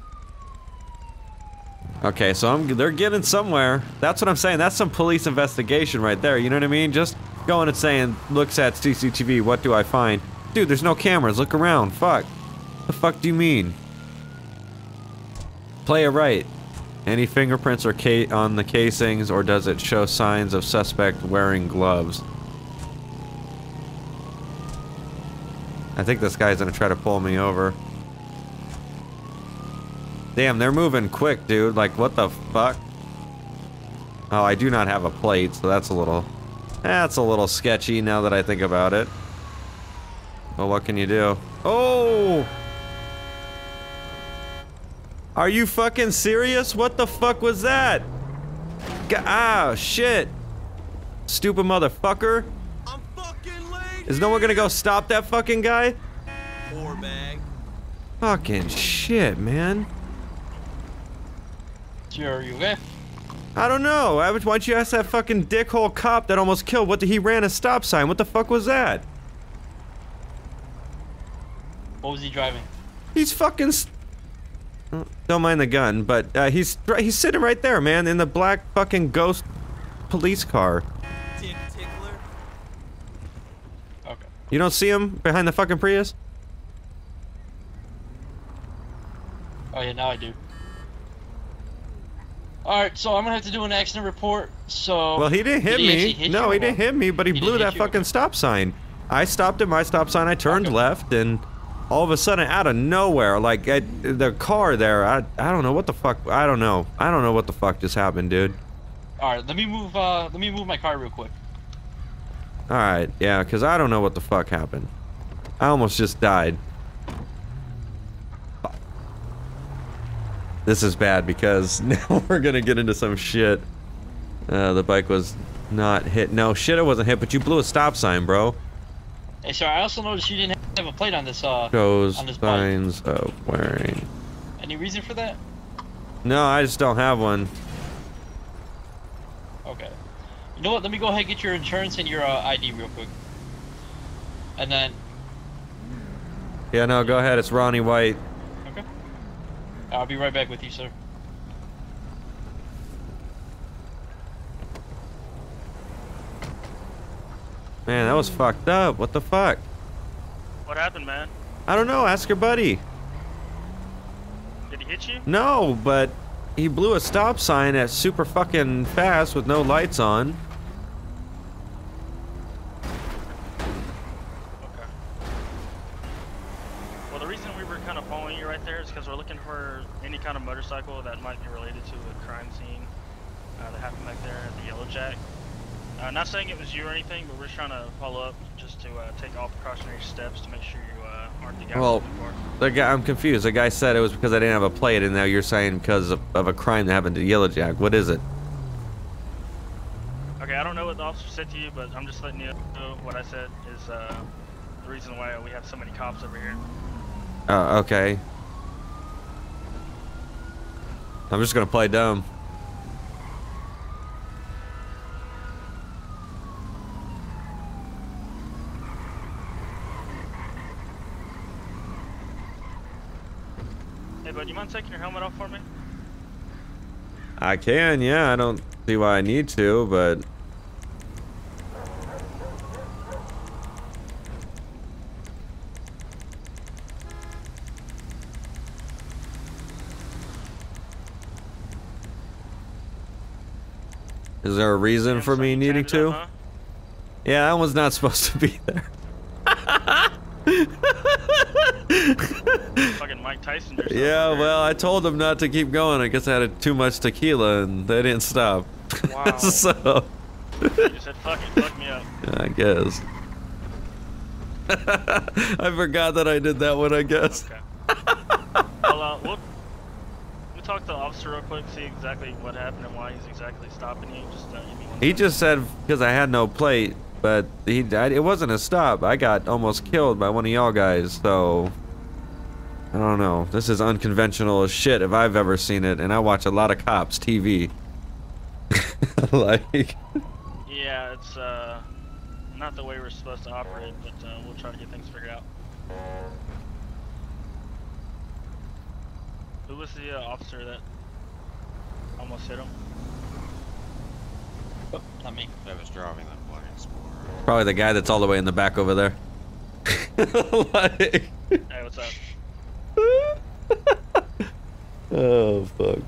Okay, so they're getting somewhere. That's what I'm saying. That's some police investigation right there. You know what I mean? Just going and saying, looks at CCTV. What do I find? Dude, there's no cameras. Look around. Fuck. The fuck do you mean? Play it right. Any fingerprints are on the casings, or does it show signs of suspect wearing gloves? I think this guy's gonna try to pull me over. Damn, they're moving quick, dude. Like, what the fuck? Oh, I do not have a plate, so that's a little sketchy now that I think about it. Well, what can you do? Oh! Are you fucking serious? What the fuck was that? Ah, shit. Stupid motherfucker. I'm fucking late. Is no one gonna go stop that fucking guy? Poor bag. Fucking shit, man. Where are you at? I don't know. Why don't you ask that fucking dickhole cop that almost killed? What the, he ran a stop sign. What the fuck was that? What was he driving? He's fucking... Don't mind the gun, but he's sitting right there, man, in the black fucking ghost police car. Dick tickler. Okay. You don't see him behind the fucking Prius? Oh yeah, now I do. Alright, so I'm gonna have to do an accident report, so... Well, he didn't hit me. No, he didn't hit me, but he blew that fucking stop sign. I stopped at my stop sign, I turned left, and... all of a sudden, out of nowhere, like, the car there, I don't know what the fuck, I don't know what the fuck just happened, dude. Alright, let me move my car real quick. Alright, yeah, cause I don't know what the fuck happened. I almost just died. Fuck. This is bad, because now we're gonna get into some shit. The bike was not hit, no shit it wasn't hit, but you blew a stop sign, bro. Hey, sorry, I also noticed you didn't have a plate on this, on this bike. Signs of wearing. Any reason for that? No, I just don't have one. Okay. You know what? Let me go ahead and get your insurance and your ID real quick. And then... yeah, no, go ahead. It's Ronnie White. Okay. I'll be right back with you, sir. Man, that was fucked up. What the fuck? What happened, man? I don't know. Ask your buddy. Did he hit you? No, but he blew a stop sign at super fucking fast with no lights on. Okay. Well, the reason we were kind of following you right there is because we're looking for any kind of motorcycle that might be related to a crime scene that happened back there at the Yellow Jack. Not saying it was you or anything, but we're just trying to follow up just to take all precautionary steps to make sure you aren't the guy. Well, the guy, I'm confused. The guy said it was because I didn't have a plate, and now you're saying because of a crime that happened to Yellow Jack. What is it? Okay, I don't know what the officer said to you, but I'm just letting you know what I said is the reason why we have so many cops over here. Okay. I'm just gonna play dumb. But do you mind taking your helmet off for me? I can, yeah. I don't see why I need to, but... is there a reason for me needing to? Up, huh? Yeah, that one's not supposed to be there. Fucking Mike Tyson or something. Yeah, well, I told them not to keep going. I guess I had too much tequila and they didn't stop. Wow. So. You just said, fucking fuck me up. I guess. I forgot that I did that one, I guess. Okay. Well, we'll talk to the officer real quick, see exactly what happened and why he's exactly stopping you. Just, he just said, because I had no plate. But he died. It wasn't a stop. I got almost killed by one of y'all guys, so... I don't know. This is unconventional as shit if I've ever seen it, and I watch a lot of cops TV. Like... yeah, it's, not the way we're supposed to operate, but we'll try to get things figured out. Who was the officer that almost hit him? Not me. That was driving that bloody Explorer. Probably the guy that's all the way in the back over there. Like... Hey, what's up? Oh, fuck.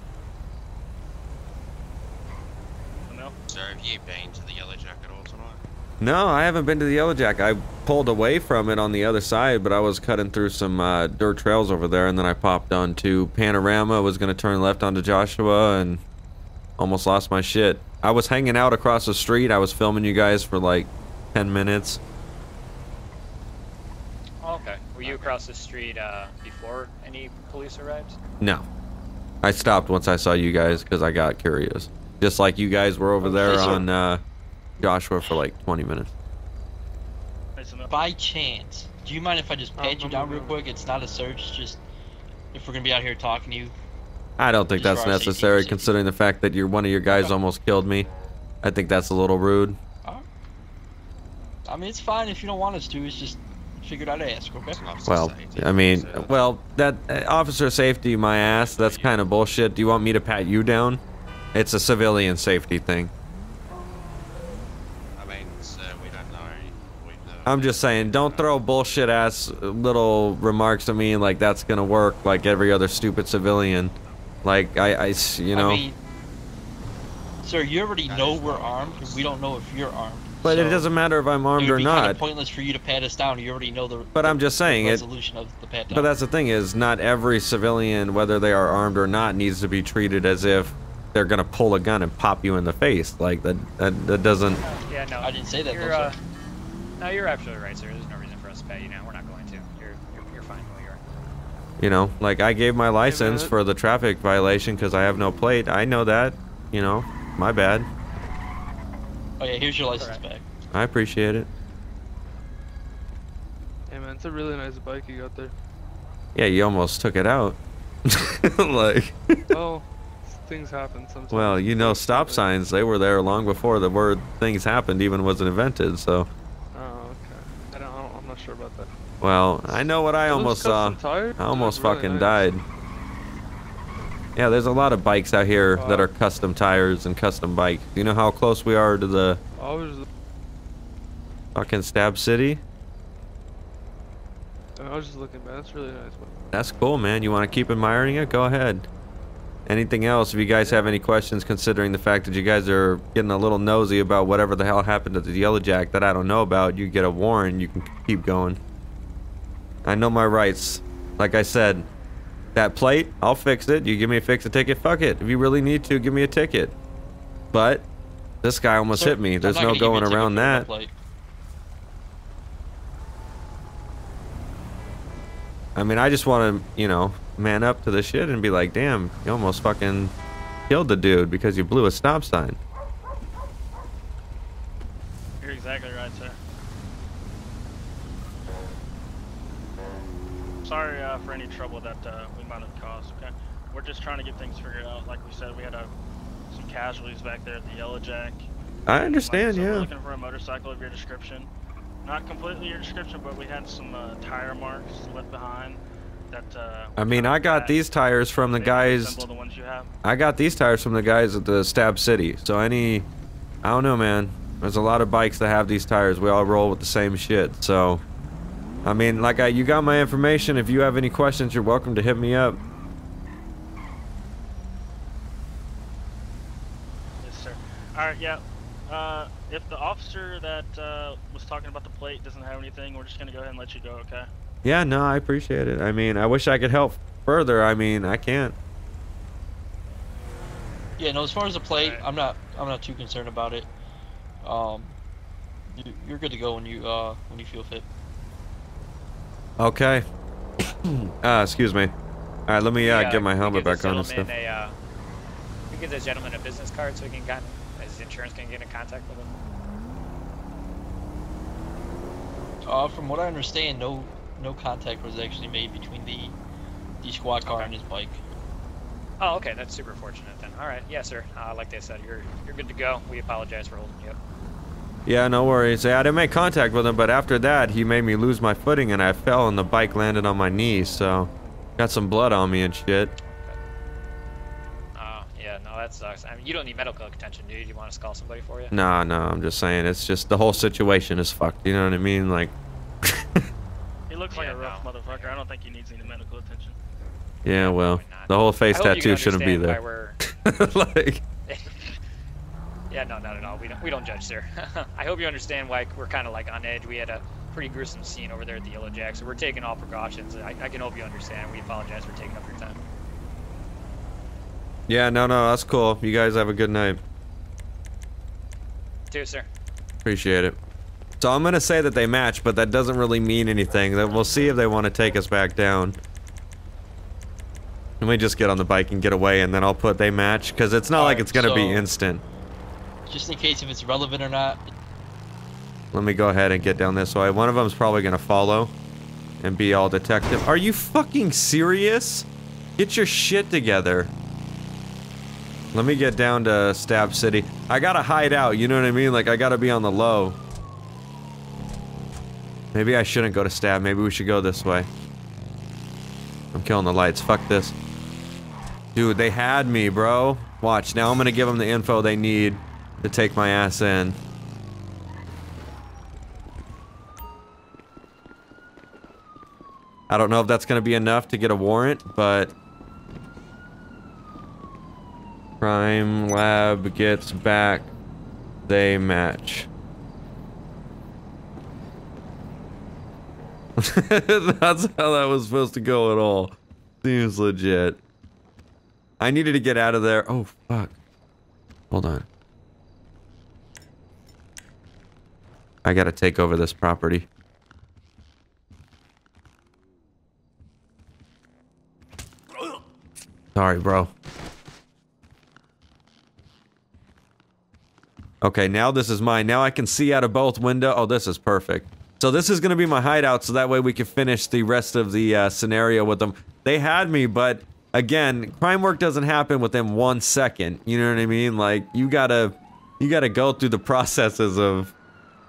So have you been to the Yellow Jacket all tonight? No, I haven't been to the Yellow Jacket. I pulled away from it on the other side, but I was cutting through some dirt trails over there, and then I popped onto Panorama, was going to turn left onto Joshua, and almost lost my shit. I was hanging out across the street. I was filming you guys for like 10 minutes. Oh, okay. Were you across the street before any police arrived? No. I stopped once I saw you guys because I got curious. Just like you guys were over there on Joshua for like 20 minutes. By chance, do you mind if I just pat you down real quick? It's not a search, it's just if we're going to be out here talking to you. I don't think that's necessary, considering the fact that you're one of your guys almost killed me. I think that's a little rude. I mean, it's fine if you don't want us to. It's just figured I'd ask. Okay. Well, I mean, well, that officer safety, my ass. That's kind of bullshit. Do you want me to pat you down? It's a civilian safety thing. I mean, so we don't know. I'm just saying, don't throw bullshit ass little remarks at me like that's gonna work like every other stupid civilian. Like, you know. I mean, sir, you already know we're armed, and we don't know if you're armed. But so it doesn't matter if I'm armed or not. It would be kind of pointless for you to pat us down. You already know the. But I'm just saying it. But that's the thing is, not every civilian, whether they are armed or not, needs to be treated as if they're gonna pull a gun and pop you in the face. Like that doesn't. Yeah, no, I didn't say that. You're, though, sir. No, you're absolutely right, sir. There's no reason for us to pat you now. We're not going to. You're fine where you are. You know, like I gave my license for the traffic violation because I have no plate. I know that. You know, my bad. Oh yeah, here's your license back. I appreciate it. Hey man, it's a really nice bike you got there. Yeah, you almost took it out. Like. Oh. Things happen sometimes. Well, you know, stop signs, they were there long before the word things happened even was invented, so. Oh, okay. I'm not sure about that. Well, I know what I almost saw. I almost fucking died. Yeah, there's a lot of bikes out here that are custom tires and custom bikes. You know how close we are to the fucking Stab City? I was just looking, man. That's really nice. That's cool, man. You want to keep admiring it? Go ahead. Anything else, if you guys have any questions, considering the fact that you guys are getting a little nosy about whatever the hell happened at the Yellow Jack that I don't know about, you get a warrant, you can keep going. I know my rights. Like I said, that plate, I'll fix it. You give me a fix a ticket, fuck it. If you really need to, give me a ticket. But this guy almost hit me. There's no going around that. I mean, I just want to, you know, man up to the shit and be like, damn, you almost fucking killed the dude because you blew a stop sign. You're exactly right, sir. Sorry for any trouble that we might have caused, okay? We're just trying to get things figured out. Like we said, we had some casualties back there at the Yellow Jack. I understand, yeah. Looking for a motorcycle of your description. Not completely your description, but we had some tire marks left behind. That, I mean, I got these tires from the guys. The ones you have. I got these tires from the guys at the Stab City. So I don't know, man. There's a lot of bikes that have these tires. We all roll with the same shit. So, I mean, like, you got my information. If you have any questions, you're welcome to hit me up. Yes, sir. All right, yeah. If the officer that was talking about the plate doesn't have anything, we're just gonna go ahead and let you go. Okay. Yeah, no, I appreciate it. I mean, I wish I could help further. I mean, I can't. Yeah, no, as far as the plate, I'm not too concerned about it. You're good to go when you feel fit. Okay. Excuse me. All right, let me get my helmet back on and stuff. We give this gentleman a business card so he can his insurance can get in contact with him. From what I understand, no contact was actually made between the squad car and his bike. Oh, okay, that's super fortunate then. All right, yeah, sir. Like they said, you're good to go. We apologize for holding you up. Yeah, no worries. I didn't make contact with him, but after that, he made me lose my footing and I fell and the bike landed on my knee, so... Got some blood on me and shit. Oh, yeah, no, that sucks. I mean, you don't need medical attention, dude. You want us to call somebody for you? No, I'm just saying. It's just the whole situation is fucked, you know what I mean? Like... He looks like a rough motherfucker. I don't think he needs any medical attention. Yeah, well, the whole face tattoo shouldn't be there. Like... Yeah, no, not at all. We don't judge, sir. I hope you understand why we're kind of like on edge. We had a pretty gruesome scene over there at the Yellow Jack, so we're taking all precautions. I can hope you understand. We apologize for taking up your time. Yeah, no, that's cool. You guys have a good night. Too, sir. Appreciate it. So I'm gonna say that they match, but that doesn't really mean anything. We'll see if they want to take us back down. Let me just get on the bike and get away, and then I'll put they match, because it's not like it's gonna be instant. Just in case if it's relevant or not. Let me go ahead and get down this way. One of them's probably gonna follow and be all detective. Are you fucking serious? Get your shit together. Let me get down to Stab City. I gotta hide out, you know what I mean? Like, I gotta be on the low. Maybe I shouldn't go to Stab. Maybe we should go this way. I'm killing the lights. Fuck this. Dude, they had me, bro. Watch. Now I'm gonna give them the info they need to take my ass in. I don't know if that's gonna be enough to get a warrant, but... Crime Lab gets back. They match. That's how that was supposed to go at all. Seems legit. I needed to get out of there. Oh, fuck. Hold on. I gotta take over this property. Sorry, bro. Okay, now this is mine. Now I can see out of both windows. Oh, this is perfect. So this is gonna be my hideout, so that way we can finish the rest of the scenario with them. They had me, but again, crime work doesn't happen within 1 second. You know what I mean? Like, you gotta go through the processes of...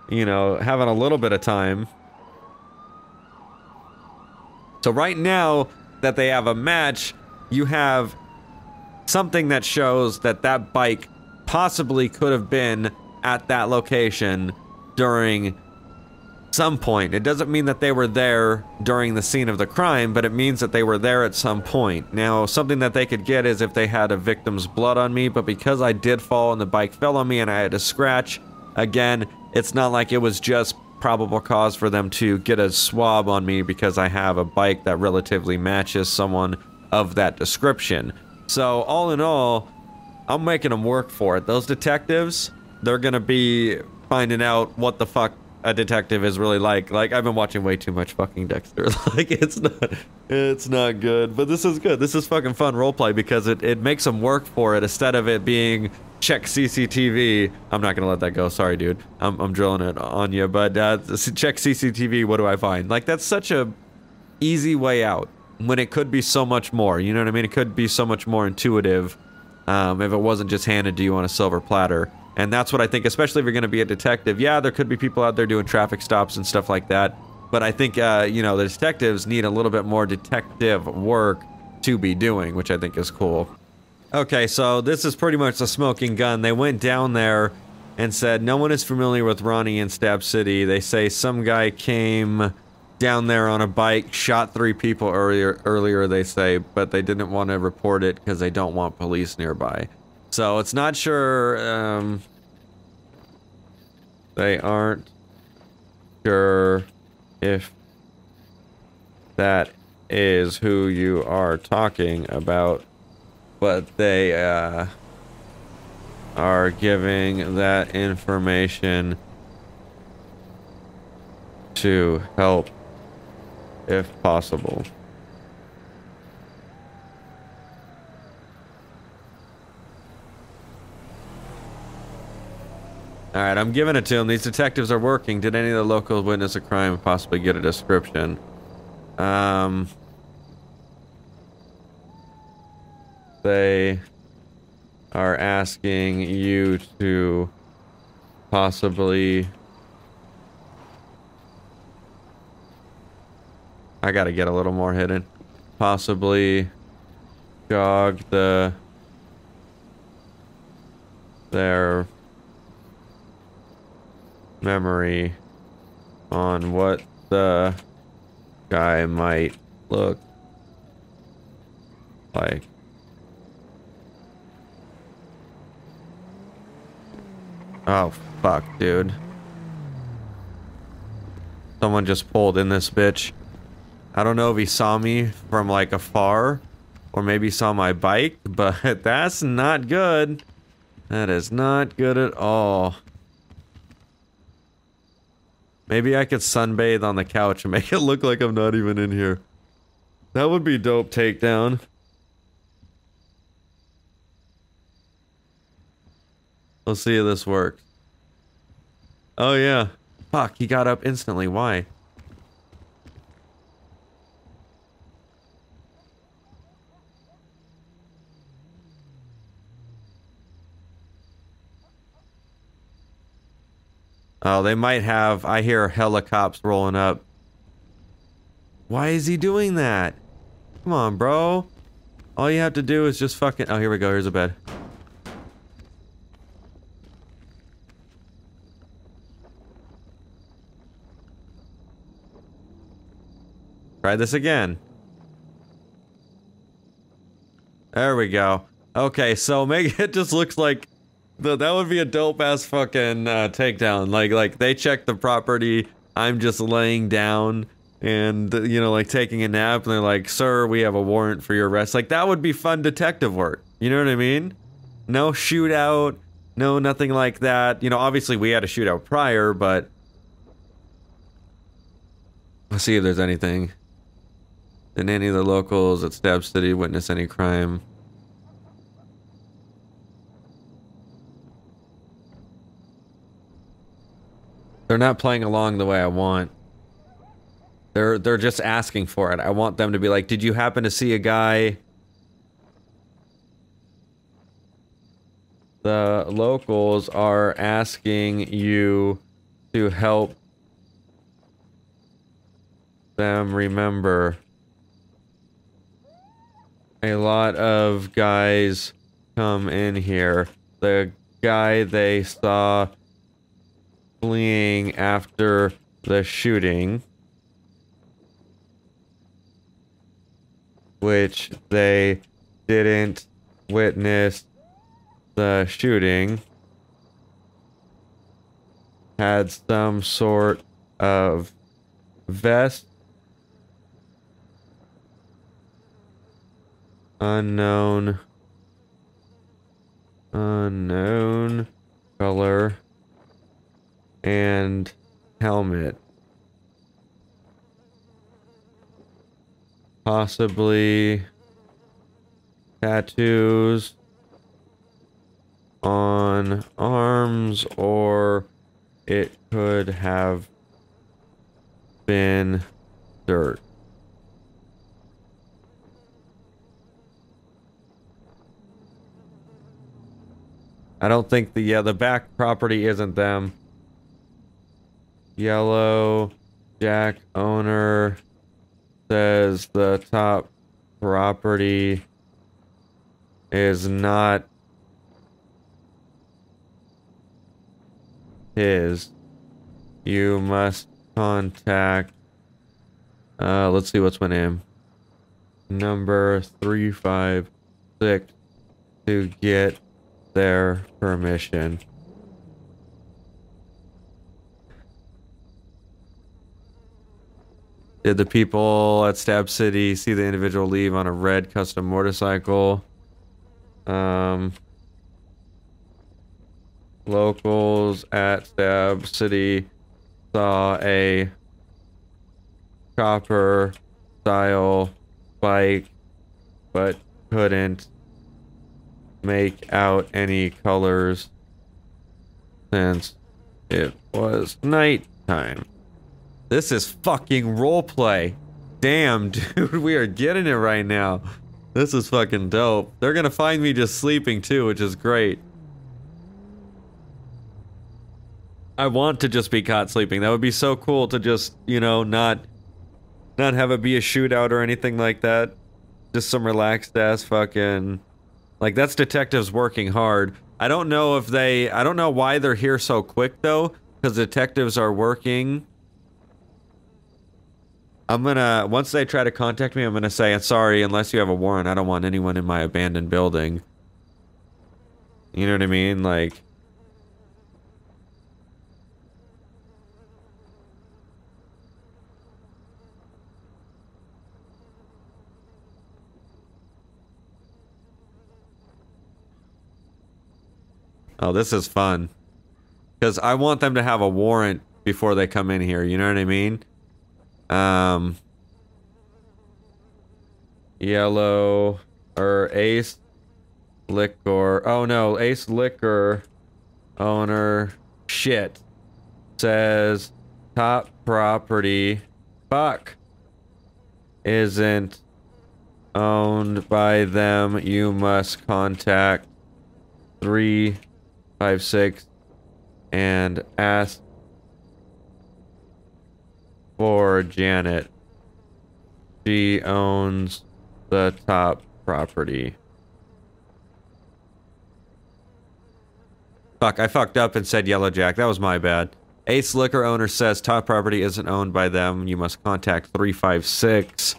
You know, having a little bit of time. So right now that they have a match, you have something that shows that that bike possibly could have been at that location during some point. It doesn't mean that they were there during the scene of the crime, but it means that they were there at some point. Now, something that they could get is if they had a victim's blood on me, but because I did fall and the bike fell on me and I had a scratch, again, it's not like it was just probable cause for them to get a swab on me because I have a bike that relatively matches someone of that description. So, all in all, I'm making them work for it. Those detectives, they're gonna be finding out what the fuck a detective is really like. Like, I've been watching way too much fucking Dexter. Like, it's not good. But this is good. This is fucking fun roleplay because it makes them work for it instead of it being... Check CCTV. I'm not gonna let that go. Sorry, dude. I'm drilling it on you, but check CCTV. What do I find? Like, that's such a easy way out when it could be so much more. You know what I mean? It could be so much more intuitive if it wasn't just handed to you on a silver platter. And that's what I think, especially if you're gonna be a detective. Yeah, there could be people out there doing traffic stops and stuff like that, but I think you know, the detectives need a little bit more detective work to be doing, which I think is cool. Okay, so this is pretty much the smoking gun. They went down there and said, no one is familiar with Ronnie in Stab City. They say some guy came down there on a bike, shot 3 people earlier, they say, but they didn't want to report it because they don't want police nearby. So it's not sure, they aren't sure if that is who you are talking about. But they are giving that information to help if possible. All right, I'm giving it to them. These detectives are working. Did any of the locals witness a crime and possibly get a description? They are asking you to possibly... I gotta get a little more hidden. Possibly jog the... their memory on what the guy might look like. Oh, fuck, dude. Someone just pulled in this bitch. I don't know if he saw me from like afar or maybe saw my bike, but that's not good. That is not good at all. Maybe I could sunbathe on the couch and make it look like I'm not even in here. That would be dope takedown. Let's see if this works. Oh yeah. Fuck, he got up instantly. Why? Oh, they might have... I hear helicopters rolling up. Why is he doing that? Come on, bro. All you have to do is just fucking... Oh, here we go. Here's a bed. Try this again. There we go. Okay, so make it just looks like... That would be a dope-ass fucking takedown. Like they check the property, I'm just laying down and, you know, like, taking a nap, and they're like, sir, we have a warrant for your arrest. Like, that would be fun detective work. You know what I mean? No shootout, no nothing like that. You know, obviously we had a shootout prior, but... Let's see if there's anything. Did any of the locals at Stab City witness any crime? They're not playing along the way I want. They're just asking for it. I want them to be like, did you happen to see a guy? The locals are asking you to help them remember. A lot of guys come in here. The guy they saw fleeing after the shooting, which they didn't witness the shooting, had some sort of vest, unknown color, and helmet. Possibly tattoos on arms, or it could have been dirt. I don't think the back property isn't them. Yellow Jack owner says the top property is not his. You must contact, let's see, what's my name? Number 356 to get their permission. Did the people at Stab City see the individual leave on a red custom motorcycle? Locals at Stab City saw a chopper style bike, but couldn't make out any colors since it was nighttime. This is fucking roleplay. Damn, dude, we are getting it right now. This is fucking dope. They're gonna find me just sleeping too, which is great. I want to just be caught sleeping. That would be so cool to just, you know, not have it be a shootout or anything like that. Just some relaxed ass fucking, like, that's detectives working hard. I don't know if they, I don't know why they're here so quick though, because detectives are working. I'm gonna, once they try to contact me, I'm gonna say, sorry, unless you have a warrant, I don't want anyone in my abandoned building. You know what I mean? Like, oh, this is fun. Because I want them to have a warrant before they come in here, you know what I mean? Yellow, or Ace Liquor, oh no, Ace Liquor owner, shit, says top property, fuck, isn't owned by them, you must contact 356 and ask for Janet. She owns the top property. Fuck, I fucked up and said Yellow Jack. That was my bad. Ace Liquor owner says top property isn't owned by them. You must contact 356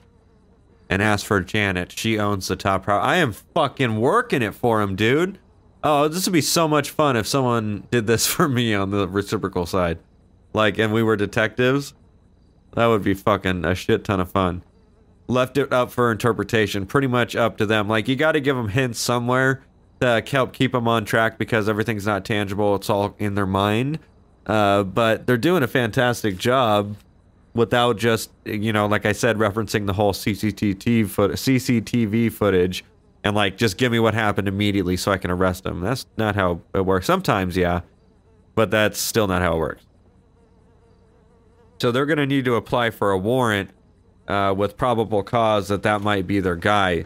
and ask for Janet. She owns the top property. I am fucking working it for him, dude. Oh, this would be so much fun if someone did this for me on the reciprocal side. Like, and we were detectives. That would be fucking a shit ton of fun. Left it up for interpretation. Pretty much up to them. Like, you gotta give them hints somewhere to help keep them on track because everything's not tangible. It's all in their mind. But they're doing a fantastic job without just, you know, like I said, referencing the whole CCTV footage. And like, just give me what happened immediately so I can arrest him. That's not how it works. Sometimes, yeah. But that's still not how it works. So they're going to need to apply for a warrant with probable cause that that might be their guy.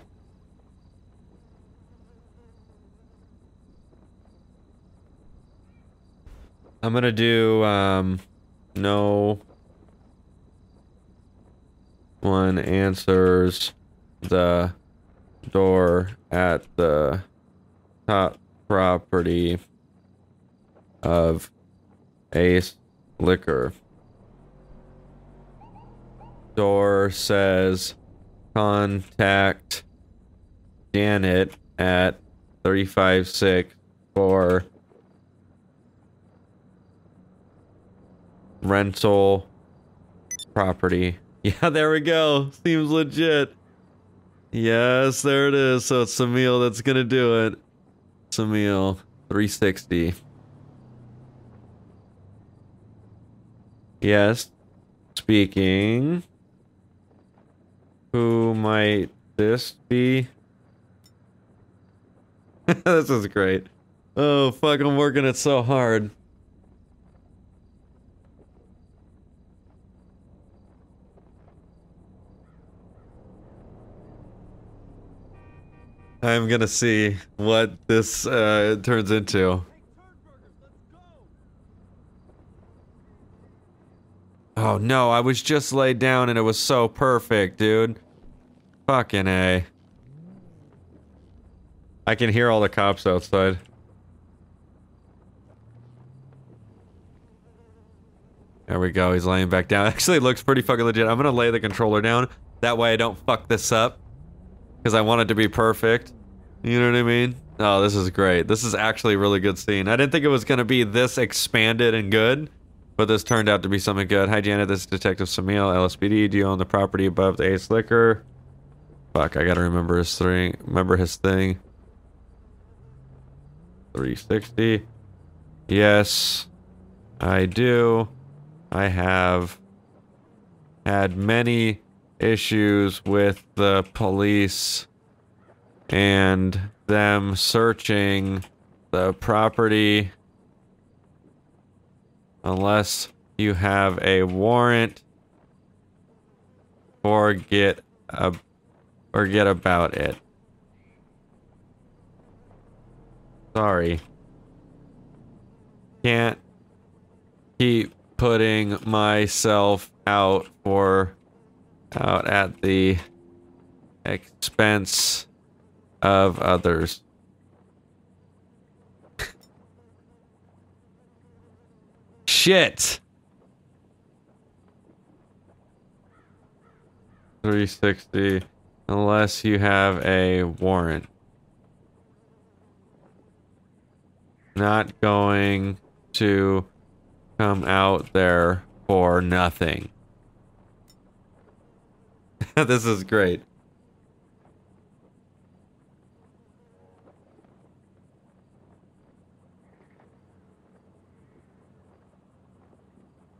I'm going to do, no one answers the door at the top property of Ace Liquor. Door says contact Janet at 356 for rental property. Yeah, there we go. Seems legit. Yes, there it is. So it's Samil that's gonna do it. Samil 360. Yes. Speaking. Who might this be? This is great. Oh fuck, I'm working it so hard. I'm gonna see what this turns into. Oh no, I was just laid down and it was so perfect, dude. Fucking A. I can hear all the cops outside. There we go, he's laying back down. Actually, it looks pretty fucking legit. I'm gonna lay the controller down. That way I don't fuck this up. Because I want it to be perfect. You know what I mean? Oh, this is great. This is actually a really good scene. I didn't think it was going to be this expanded and good, but this turned out to be something good. Hi, Janet. This is Detective Samil, LSPD. Do you own the property above the Ace Liquor? Fuck, I gotta remember his thing. 360. Yes, I do. I have had many issues with the police and them searching the property unless you have a warrant. Forget about it. Sorry. Can't keep putting myself out for out at the expense of others. Shit. 360 unless you have a warrant. Not going to come out there for nothing. This is great.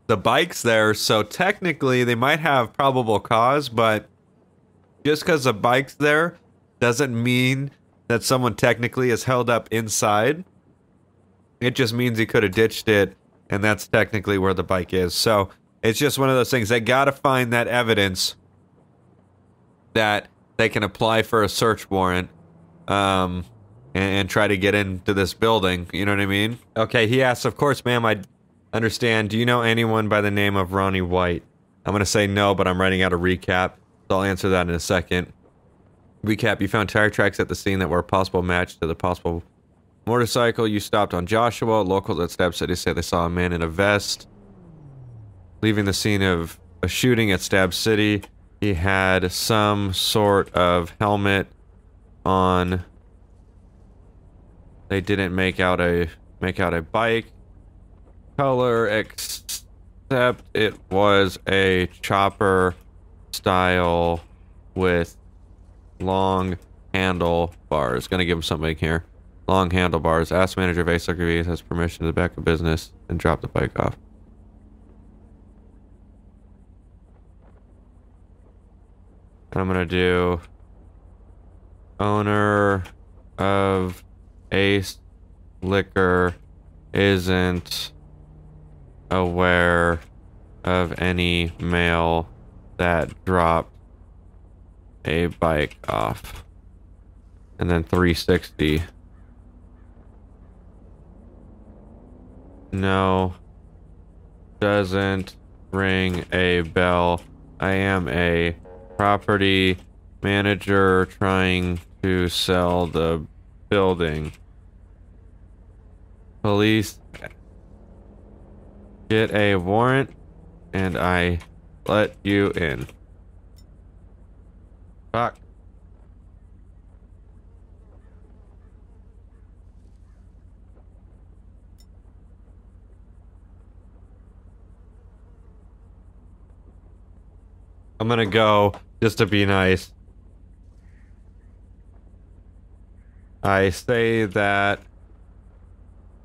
The bike's there, so technically they might have probable cause, but just because the bike's there doesn't mean that someone technically is held up inside. It just means he could have ditched it, and that's technically where the bike is. So it's just one of those things. They gotta find that evidence that they can apply for a search warrant and try to get into this building. You know what I mean? Okay, he asks, of course, ma'am, I understand. Do you know anyone by the name of Ronnie White? I'm gonna say no, but I'm writing out a recap, so I'll answer that in a second. Recap, you found tire tracks at the scene that were a possible match to the possible motorcycle you stopped on Joshua. Locals at Step City say they saw a man in a vest leaving the scene of a shooting at Stab City. He had some sort of helmet on. They didn't make out a bike color, except it was a chopper style with long handlebars. Gonna give him something here. Long handlebars. Ask manager Vasek if he has permission to the back of business and drop the bike off. I'm gonna do owner of Ace Liquor isn't aware of any mail that dropped a bike off. And then 360. No, doesn't ring a bell. I am a property manager trying to sell the building. Police get a warrant and I let you in. Fuck. I'm gonna go just to be nice. I say that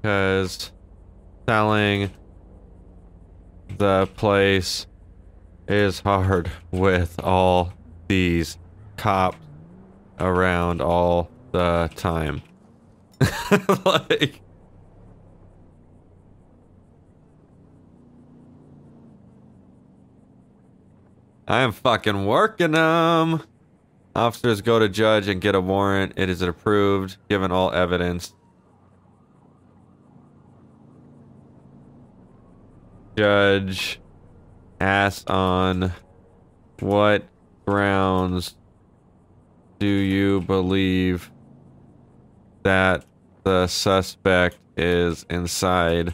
because selling the place is hard with all these cops around all the time. Like, I am fucking working them. Officers go to judge and get a warrant. It is approved, given all evidence. Judge asks on what grounds do you believe that the suspect is inside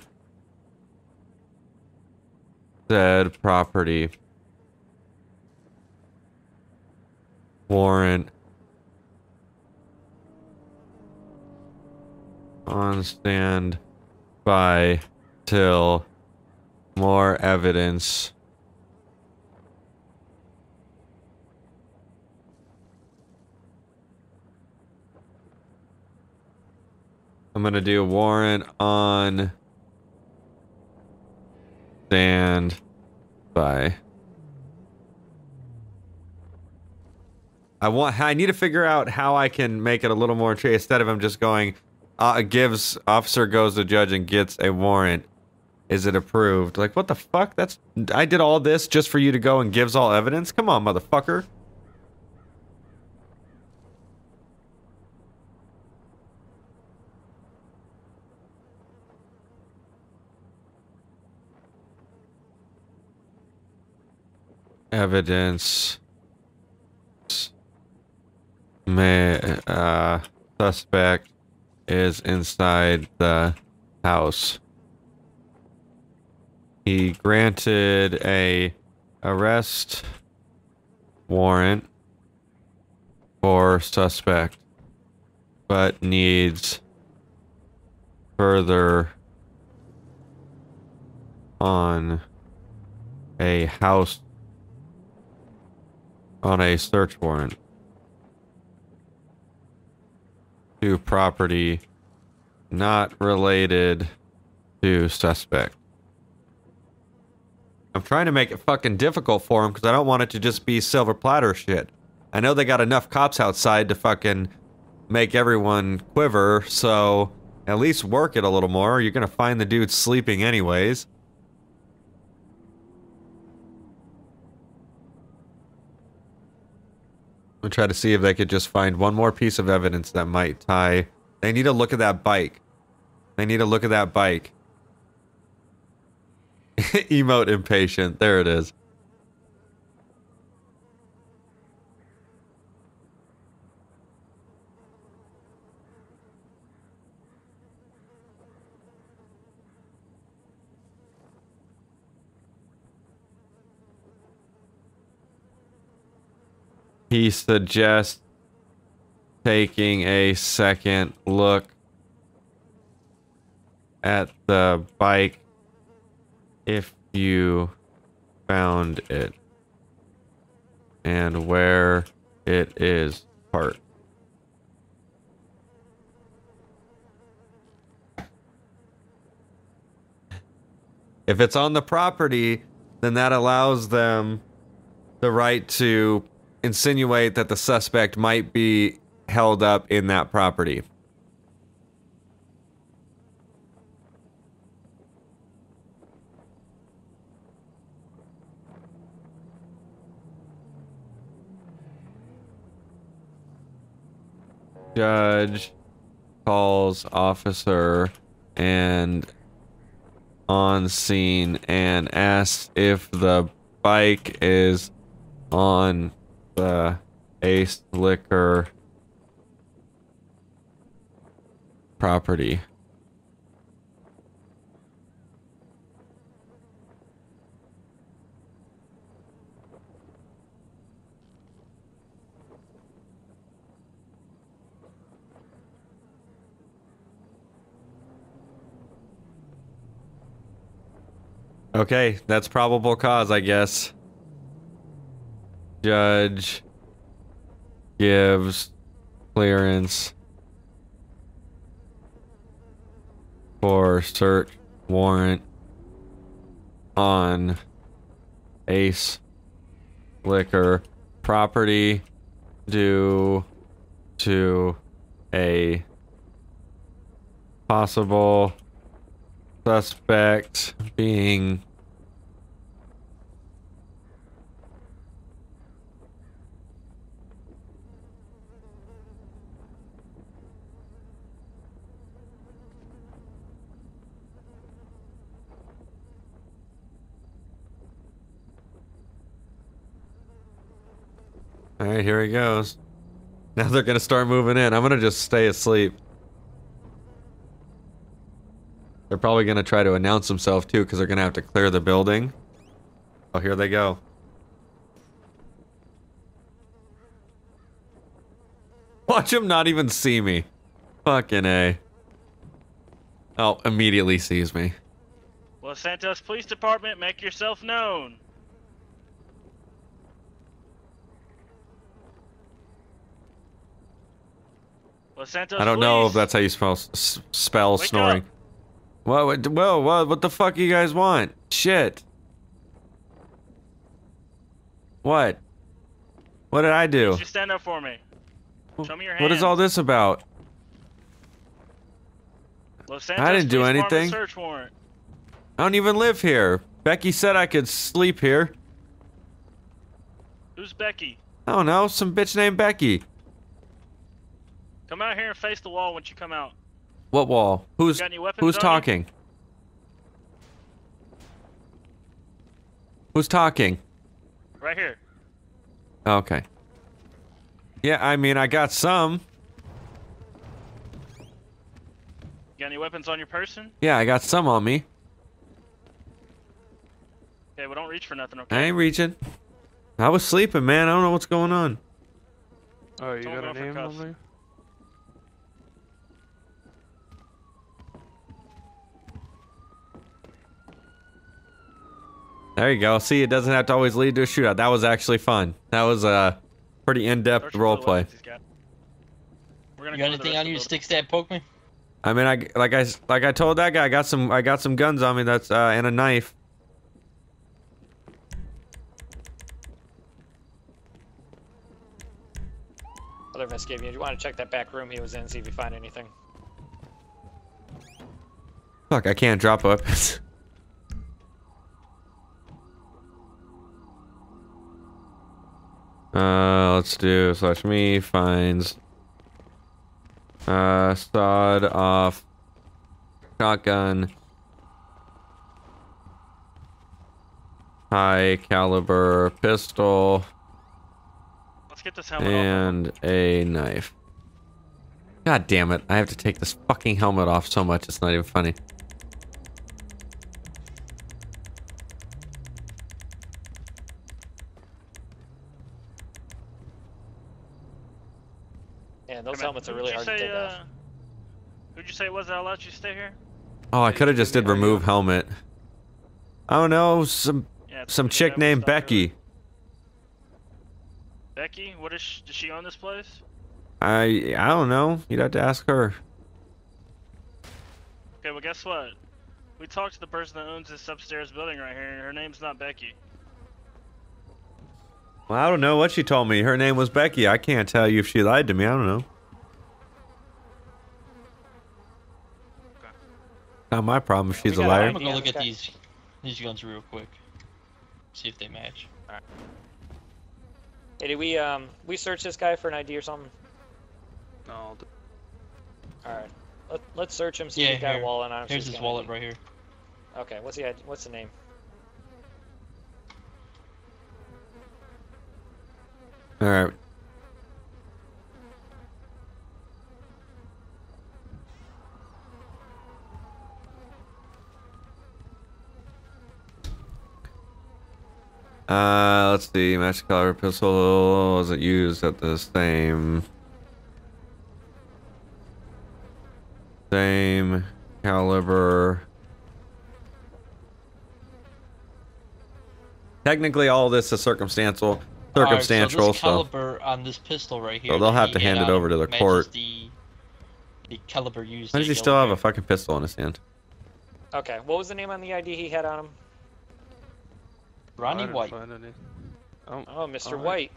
said property? Warrant on stand by till more evidence . I'm gonna do warrant on stand by. I need to figure out how I can make it a little more tree instead of him just going, officer goes to judge and gets a warrant. Is it approved? Like, what the fuck? I did all this just for you to go and gives all evidence? Come on, motherfucker. evidence, suspect is inside the house. He granted a arrest warrant for suspect, but needs further on a house on a search warrant to property not related to suspect. I'm trying to make it fucking difficult for him because I don't want it to just be silver platter shit. I know they got enough cops outside to fucking make everyone quiver, so at least work it a little more. You're gonna find the dude sleeping anyways. We'll try to see if they could just find one more piece of evidence that might tie. They need to look at that bike. They need to look at that bike. Emote impatient. There it is. He suggests taking a second look at the bike if you found it and where it is parked. If it's on the property, then that allows them the right to insinuate that the suspect might be held up in that property. Judge calls officer and on scene and asks if the bike is on the Ace Liquor property. Okay, that's probable cause, I guess. Judge gives clearance for search warrant on Ace Liquor property due to a possible suspect being all right, here he goes. Now they're gonna start moving in. I'm gonna just stay asleep. They're probably gonna try to announce themselves too, because they're gonna have to clear the building. Oh, here they go. Watch him not even see me. Fucking A. Oh, immediately sees me. Los Santos Police Department, make yourself known. I don't know if that's how you spell snoring. What the fuck you guys want? Shit. What? What did I do? Just stand up for me. Show me your hand. What is all this about? I didn't do anything. Search warrant. I don't even live here. Becky said I could sleep here. Who's Becky? I don't know. Some bitch named Becky. Come out here and face the wall once you come out. What wall? Who's talking? Who's talking? Right here. Okay. Yeah, I mean, I got some. You got any weapons on your person? Yeah, I got some on me. Okay, well, don't reach for nothing, okay? I ain't reaching. I was sleeping, man. I don't know what's going on. Oh, you got a name on there? There you go. See, it doesn't have to always lead to a shootout. That was actually fun. That was a pretty in-depth roleplay. You got anything on you, sticks that poke me? I mean, like I told that guy, I got some guns on me. That's and a knife. Other investigator, you want to check that back room he was in, see if you find anything. Fuck! I can't drop weapons. Let's do /me finds sawed off shotgun high caliber pistol. Let's get this helmet and off. A knife. God damn it, I have to take this fucking helmet off so much it's not even funny. Those helmets are really hard to take off. Who'd you say it was that allowed you to stay here? Oh, I could have just did remove helmet. I don't know, some chick named Becky. Becky? What is she, does she own this place? I don't know. You'd have to ask her. Okay, well guess what? We talked to the person that owns this upstairs building right here, and her name's not Becky. Well, I don't know what she told me. Her name was Becky. I can't tell you if she lied to me. I don't know. Not my problem if she's a liar. I'm gonna go look at these guns real quick. See if they match. Alright. Hey, did we search this guy for an ID or something? No. Alright. Let's search him, see if he's got a wallet on him. Here's his wallet right here. Okay, what's the name? Alright. Let's see, match caliber pistol, was it used at the same caliber? Technically all this is circumstantial. Right, so caliber on this pistol right here. So they'll have to hand it over to the court. The caliber used. Why does he still have a fucking pistol in his hand? Okay, what was the name on the ID he had on him? Ronnie White. Oh, Mr. White.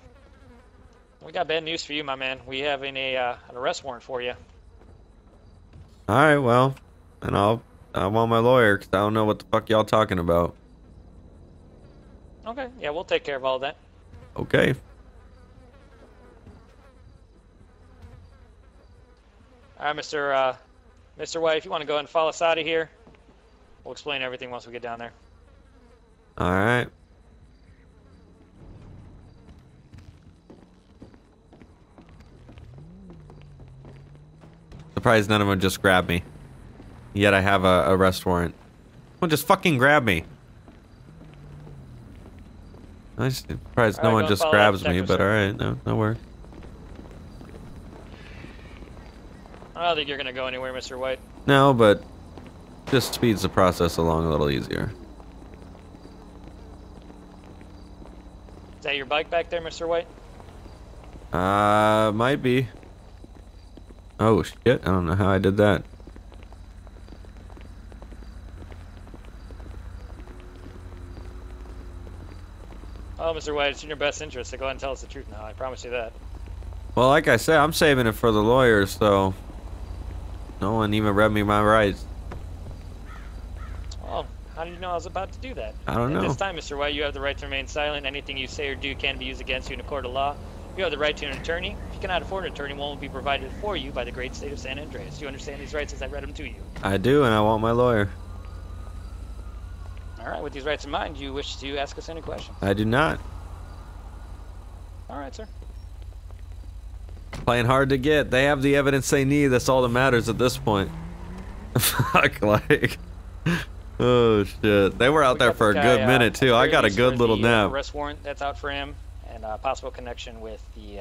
We got bad news for you, my man. We have an arrest warrant for you. All right, well, and I want my lawyer because I don't know what the fuck y'all talking about. Okay, yeah, we'll take care of all that. Okay. All right, Mr. White, if you want to go ahead and follow us out of here, we'll explain everything once we get down there. All right. Surprised none of them just grabbed me. Yet I have a arrest warrant. Someone just fucking grabbed me. I'm surprised no one just grabs me, but alright, no worries. I don't think you're gonna go anywhere, Mr. White. No, but just speeds the process along a little easier. Is that your bike back there, Mr. White? Might be. Oh shit, I don't know how I did that. Oh, Mr. White, it's in your best interest to go ahead and tell us the truth now. I promise you that. Well, like I said, I'm saving it for the lawyers, so no one even read me my rights. Well, how did you know I was about to do that? I don't know. At this time, Mr. White, you have the right to remain silent. Anything you say or do can be used against you in a court of law. You have the right to an attorney. If you cannot afford an attorney, one will be provided for you by the great state of San Andreas. Do you understand these rights as I read them to you? I do, and I want my lawyer. All right, with these rights in mind, do you wish to ask us any questions? I do not. All right, sir. Playing hard to get. They have the evidence they need. That's all that matters at this point. Fuck, like... Oh, shit. They were out there for a good minute, too. I got a good little nap. Arrest warrant that's out for him, and possible connection with the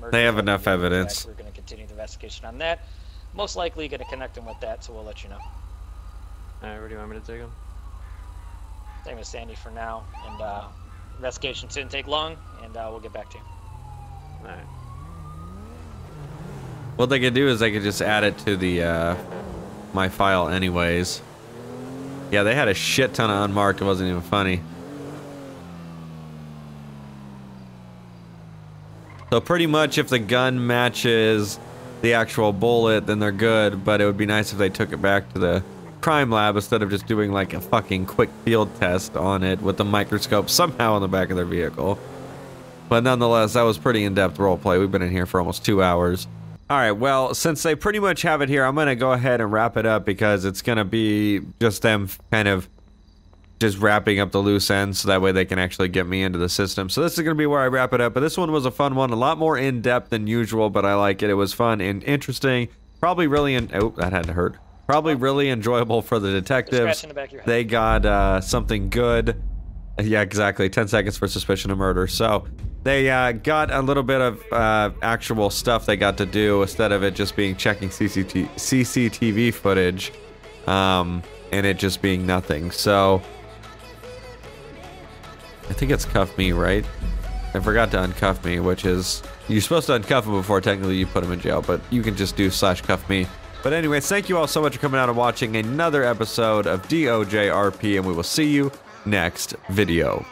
murder. They have enough evidence. We're going to continue the investigation on that. Most likely going to connect him with that, so we'll let you know. All right, where do you want me to take him? Take him to Sandy for now, and investigation shouldn't take long, and we'll get back to you. All right. What they could do is they could just add it to the my file anyways. Yeah, they had a shit ton of unmarked. It wasn't even funny. So pretty much if the gun matches the actual bullet, then they're good, but it would be nice if they took it back to the crime lab instead of just doing like a fucking quick field test on it with the microscope somehow on the back of their vehicle. But nonetheless, that was pretty in-depth roleplay. We've been in here for almost 2 hours. All right, well, since they pretty much have it here, I'm going to go ahead and wrap it up because it's going to be just them kind of just wrapping up the loose ends so that way they can actually get me into the system. So this is going to be where I wrap it up, but this one was a fun one, a lot more in-depth than usual, but I like it. It was fun and interesting. Probably really, oh, that had to hurt. Probably really enjoyable for the detectives. They got something good. Yeah, exactly. 10 seconds for suspicion of murder. So they got a little bit of actual stuff they got to do instead of it just being checking CCTV footage and it just being nothing. So I think it's cuff me, right? I forgot to uncuff me, which is you're supposed to uncuff him before technically you put him in jail, but you can just do slash cuff me. But anyways, thank you all so much for coming out and watching another episode of DOJRP, and we will see you next video.